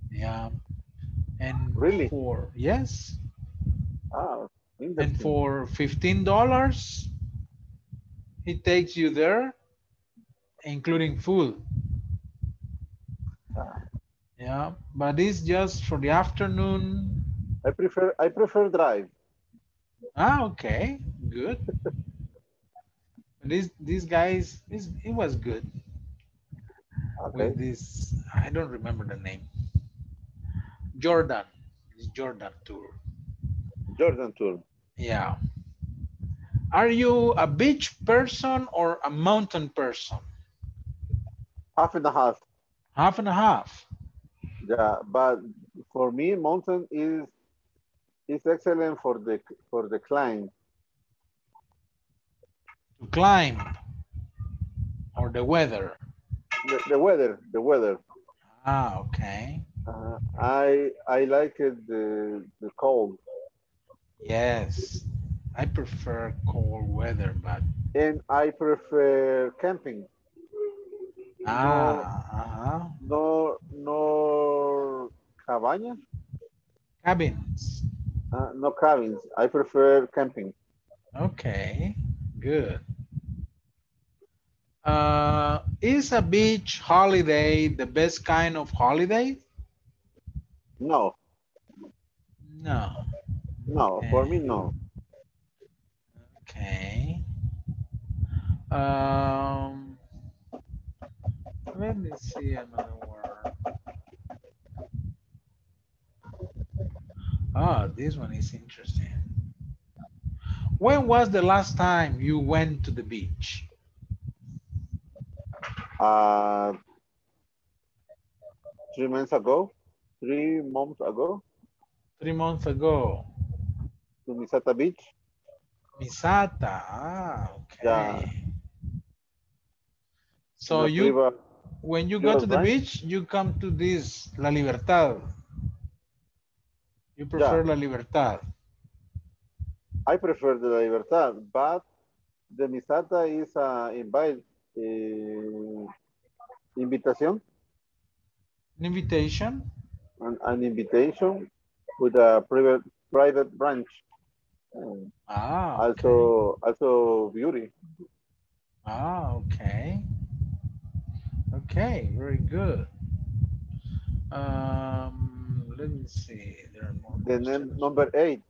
Yeah. And really? For, yes. Oh, and for fifteen dollars, he takes you there, including food. Ah. Yeah, but it's just for the afternoon. I prefer, I prefer drive. Ah, okay, good. This, these guys, this, it was good. okay. with this, I don't remember the name. Jordan, the Jordan tour. Jordan tour. Yeah. Are you a beach person or a mountain person? Half and a half. Half and a half. Yeah, but for me, mountain is is excellent for the for the climb. To climb. Or the weather. The, the weather, the weather. Ah, okay. Uh, I I like it, the the cold. Yes, I prefer cold weather, but. And I prefer camping. Ah. No, uh-huh. no, no cabañas. Cabins. Uh, no cabins. I prefer camping. Okay, good. Uh, is a beach holiday the best kind of holiday? No. No. No, okay. For me, no. Okay. Um, let me see another word. Oh, this one is interesting. When was the last time you went to the beach? Uh, three months ago. Three months ago. Three months ago. To Mizata Beach. Mizata, ah, okay. Yeah. So you, river, when you go to the branch. beach, you come to this La Libertad. You prefer yeah. La Libertad. I prefer the La Libertad, but the Mizata is uh, invite, uh, invitation. An invitation. An, an invitation with a private private branch. Um, ah, okay. Also, also beauty. Ah, okay. Okay, very good. Um, let me see. There are more. The name, number eight.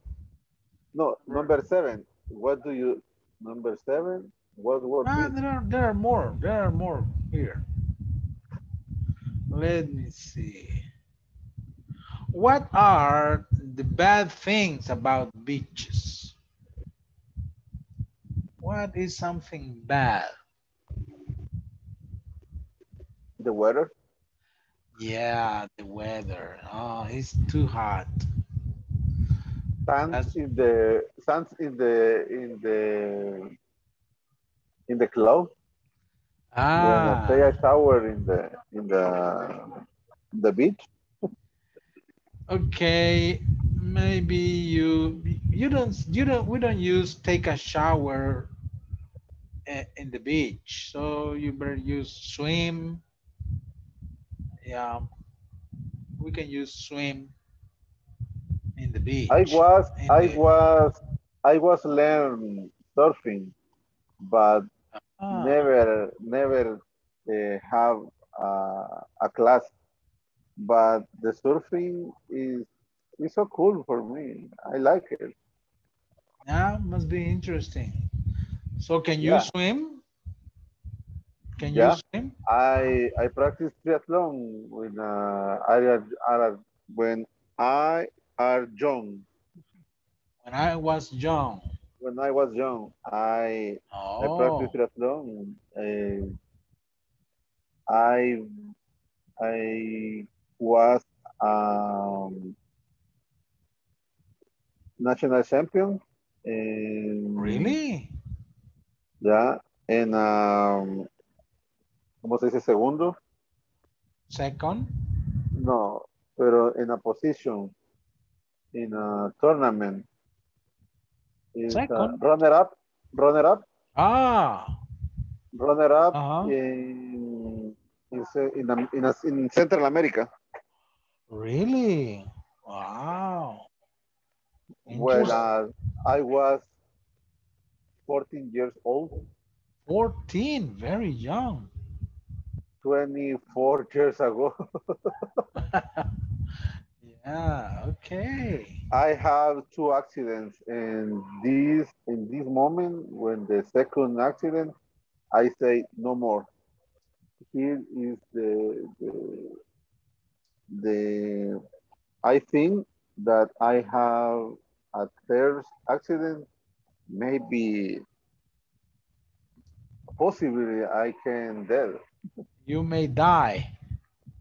No, number seven. What do you? Number seven. What word? Ah, there are there are more. There are more here. Let me see. What are the bad things about beaches? What is something bad? The weather? Yeah, the weather. Oh, it's too hot. Sun in the sun in the in the in the cloud. Ah. When I take a shower in the in the in the beach. Okay, maybe you you don't you don't we don't use take a shower a, in the beach, so you better use swim. Yeah, we can use swim in the beach. I was I the... was I was learn surfing, but ah. never never uh, have uh, a class. But the surfing is is so cool for me. I like it. Yeah, must be interesting. So can you yeah. swim? Can yeah. you swim? I I practice triathlon when uh, I, I when I are young. When I was young. When I was young, I oh. I practiced triathlon. I I. I was um, national champion. And, really? Yeah, and um, ¿cómo se dice segundo? Second? No, pero in a position, in a tournament. It's second? Runner up, runner up. Ah. Runner up uh-huh. in... In, a, in, a, in Central America. Really? Wow. Well, uh, I was fourteen years old. fourteen, very young. twenty-four years ago. Yeah, okay. I have two accidents, and this in this moment, when the second accident, I say no more. here is the, the, the, I think that I have a third accident, maybe possibly I can dead. You may die.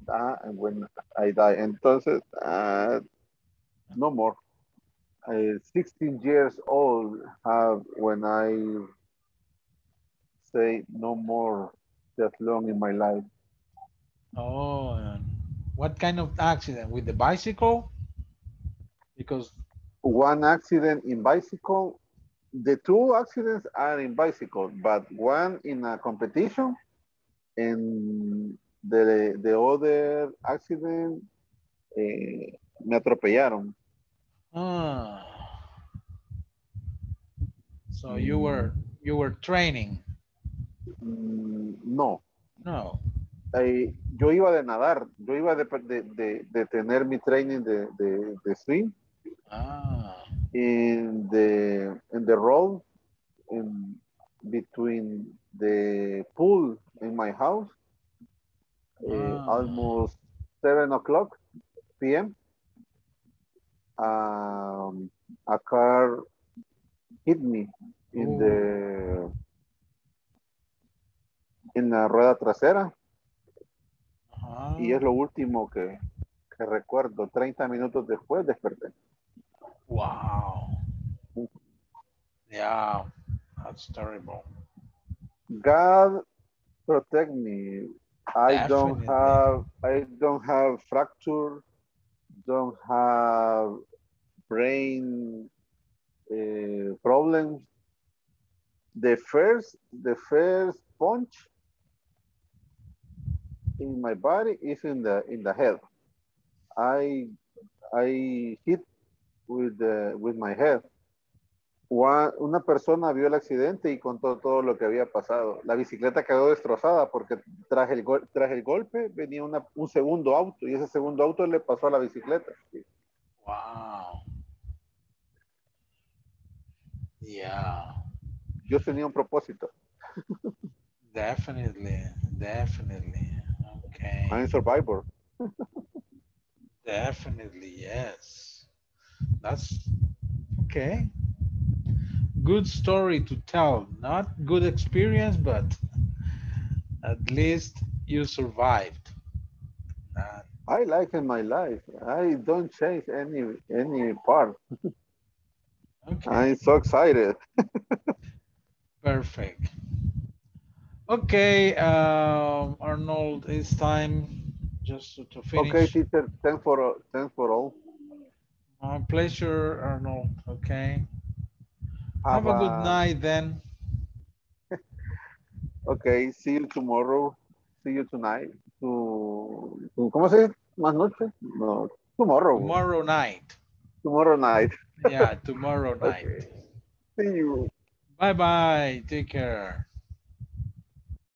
Uh, and when I die, entonces, uh, no more. I, sixteen years old have when I say no more that long in my life. Oh, what kind of accident? With the bicycle? Because one accident in bicycle, the two accidents are in bicycle, but one in a competition and the, the other accident eh, me atropellaron. Ah. So you were you were training? Mm, no. No. I, yo iba de nadar. Yo iba de, de, de, de tener mi training de, de, de swim. Ah. In the in the road, in between the pool in my house, ah. uh, almost seven o'clock p m. Um, a car hit me in Ooh. the en la rueda trasera. Ah. Y es lo último que, que recuerdo. treinta minutos después desperté. Wow. Yeah, that's terrible. God protect me. I Definitely. don't have I don't have fracture, don't have brain uh, problems. The first the first punch in my body is in the in the head. I I hit with the, with my head. One, una persona vio el accidente y contó todo lo que había pasado. La bicicleta quedó destrozada porque tras el, go tras el golpe venía una, un segundo auto y ese segundo auto le pasó a la bicicleta. Wow. Yeah. Yo tenía un propósito. Definitely, definitely. Okay. I'm a survivor. Definitely, yes. That's okay. Good story to tell. Not good experience, but at least you survived. Uh, I like in my life. I don't change any any part. Okay. I'm so excited. Perfect. Okay, um, Arnold, it's time just to, to finish. Okay, teacher. Thanks for thanks for all. My pleasure, Arnold. Okay. Have, Have a good night then. Okay. See you tomorrow. See you tonight. To, to, ¿Cómo se dice? ¿Más noche? No. Tomorrow. Tomorrow night. Tomorrow night. Yeah, tomorrow night. Okay. See you. Bye bye. Take care.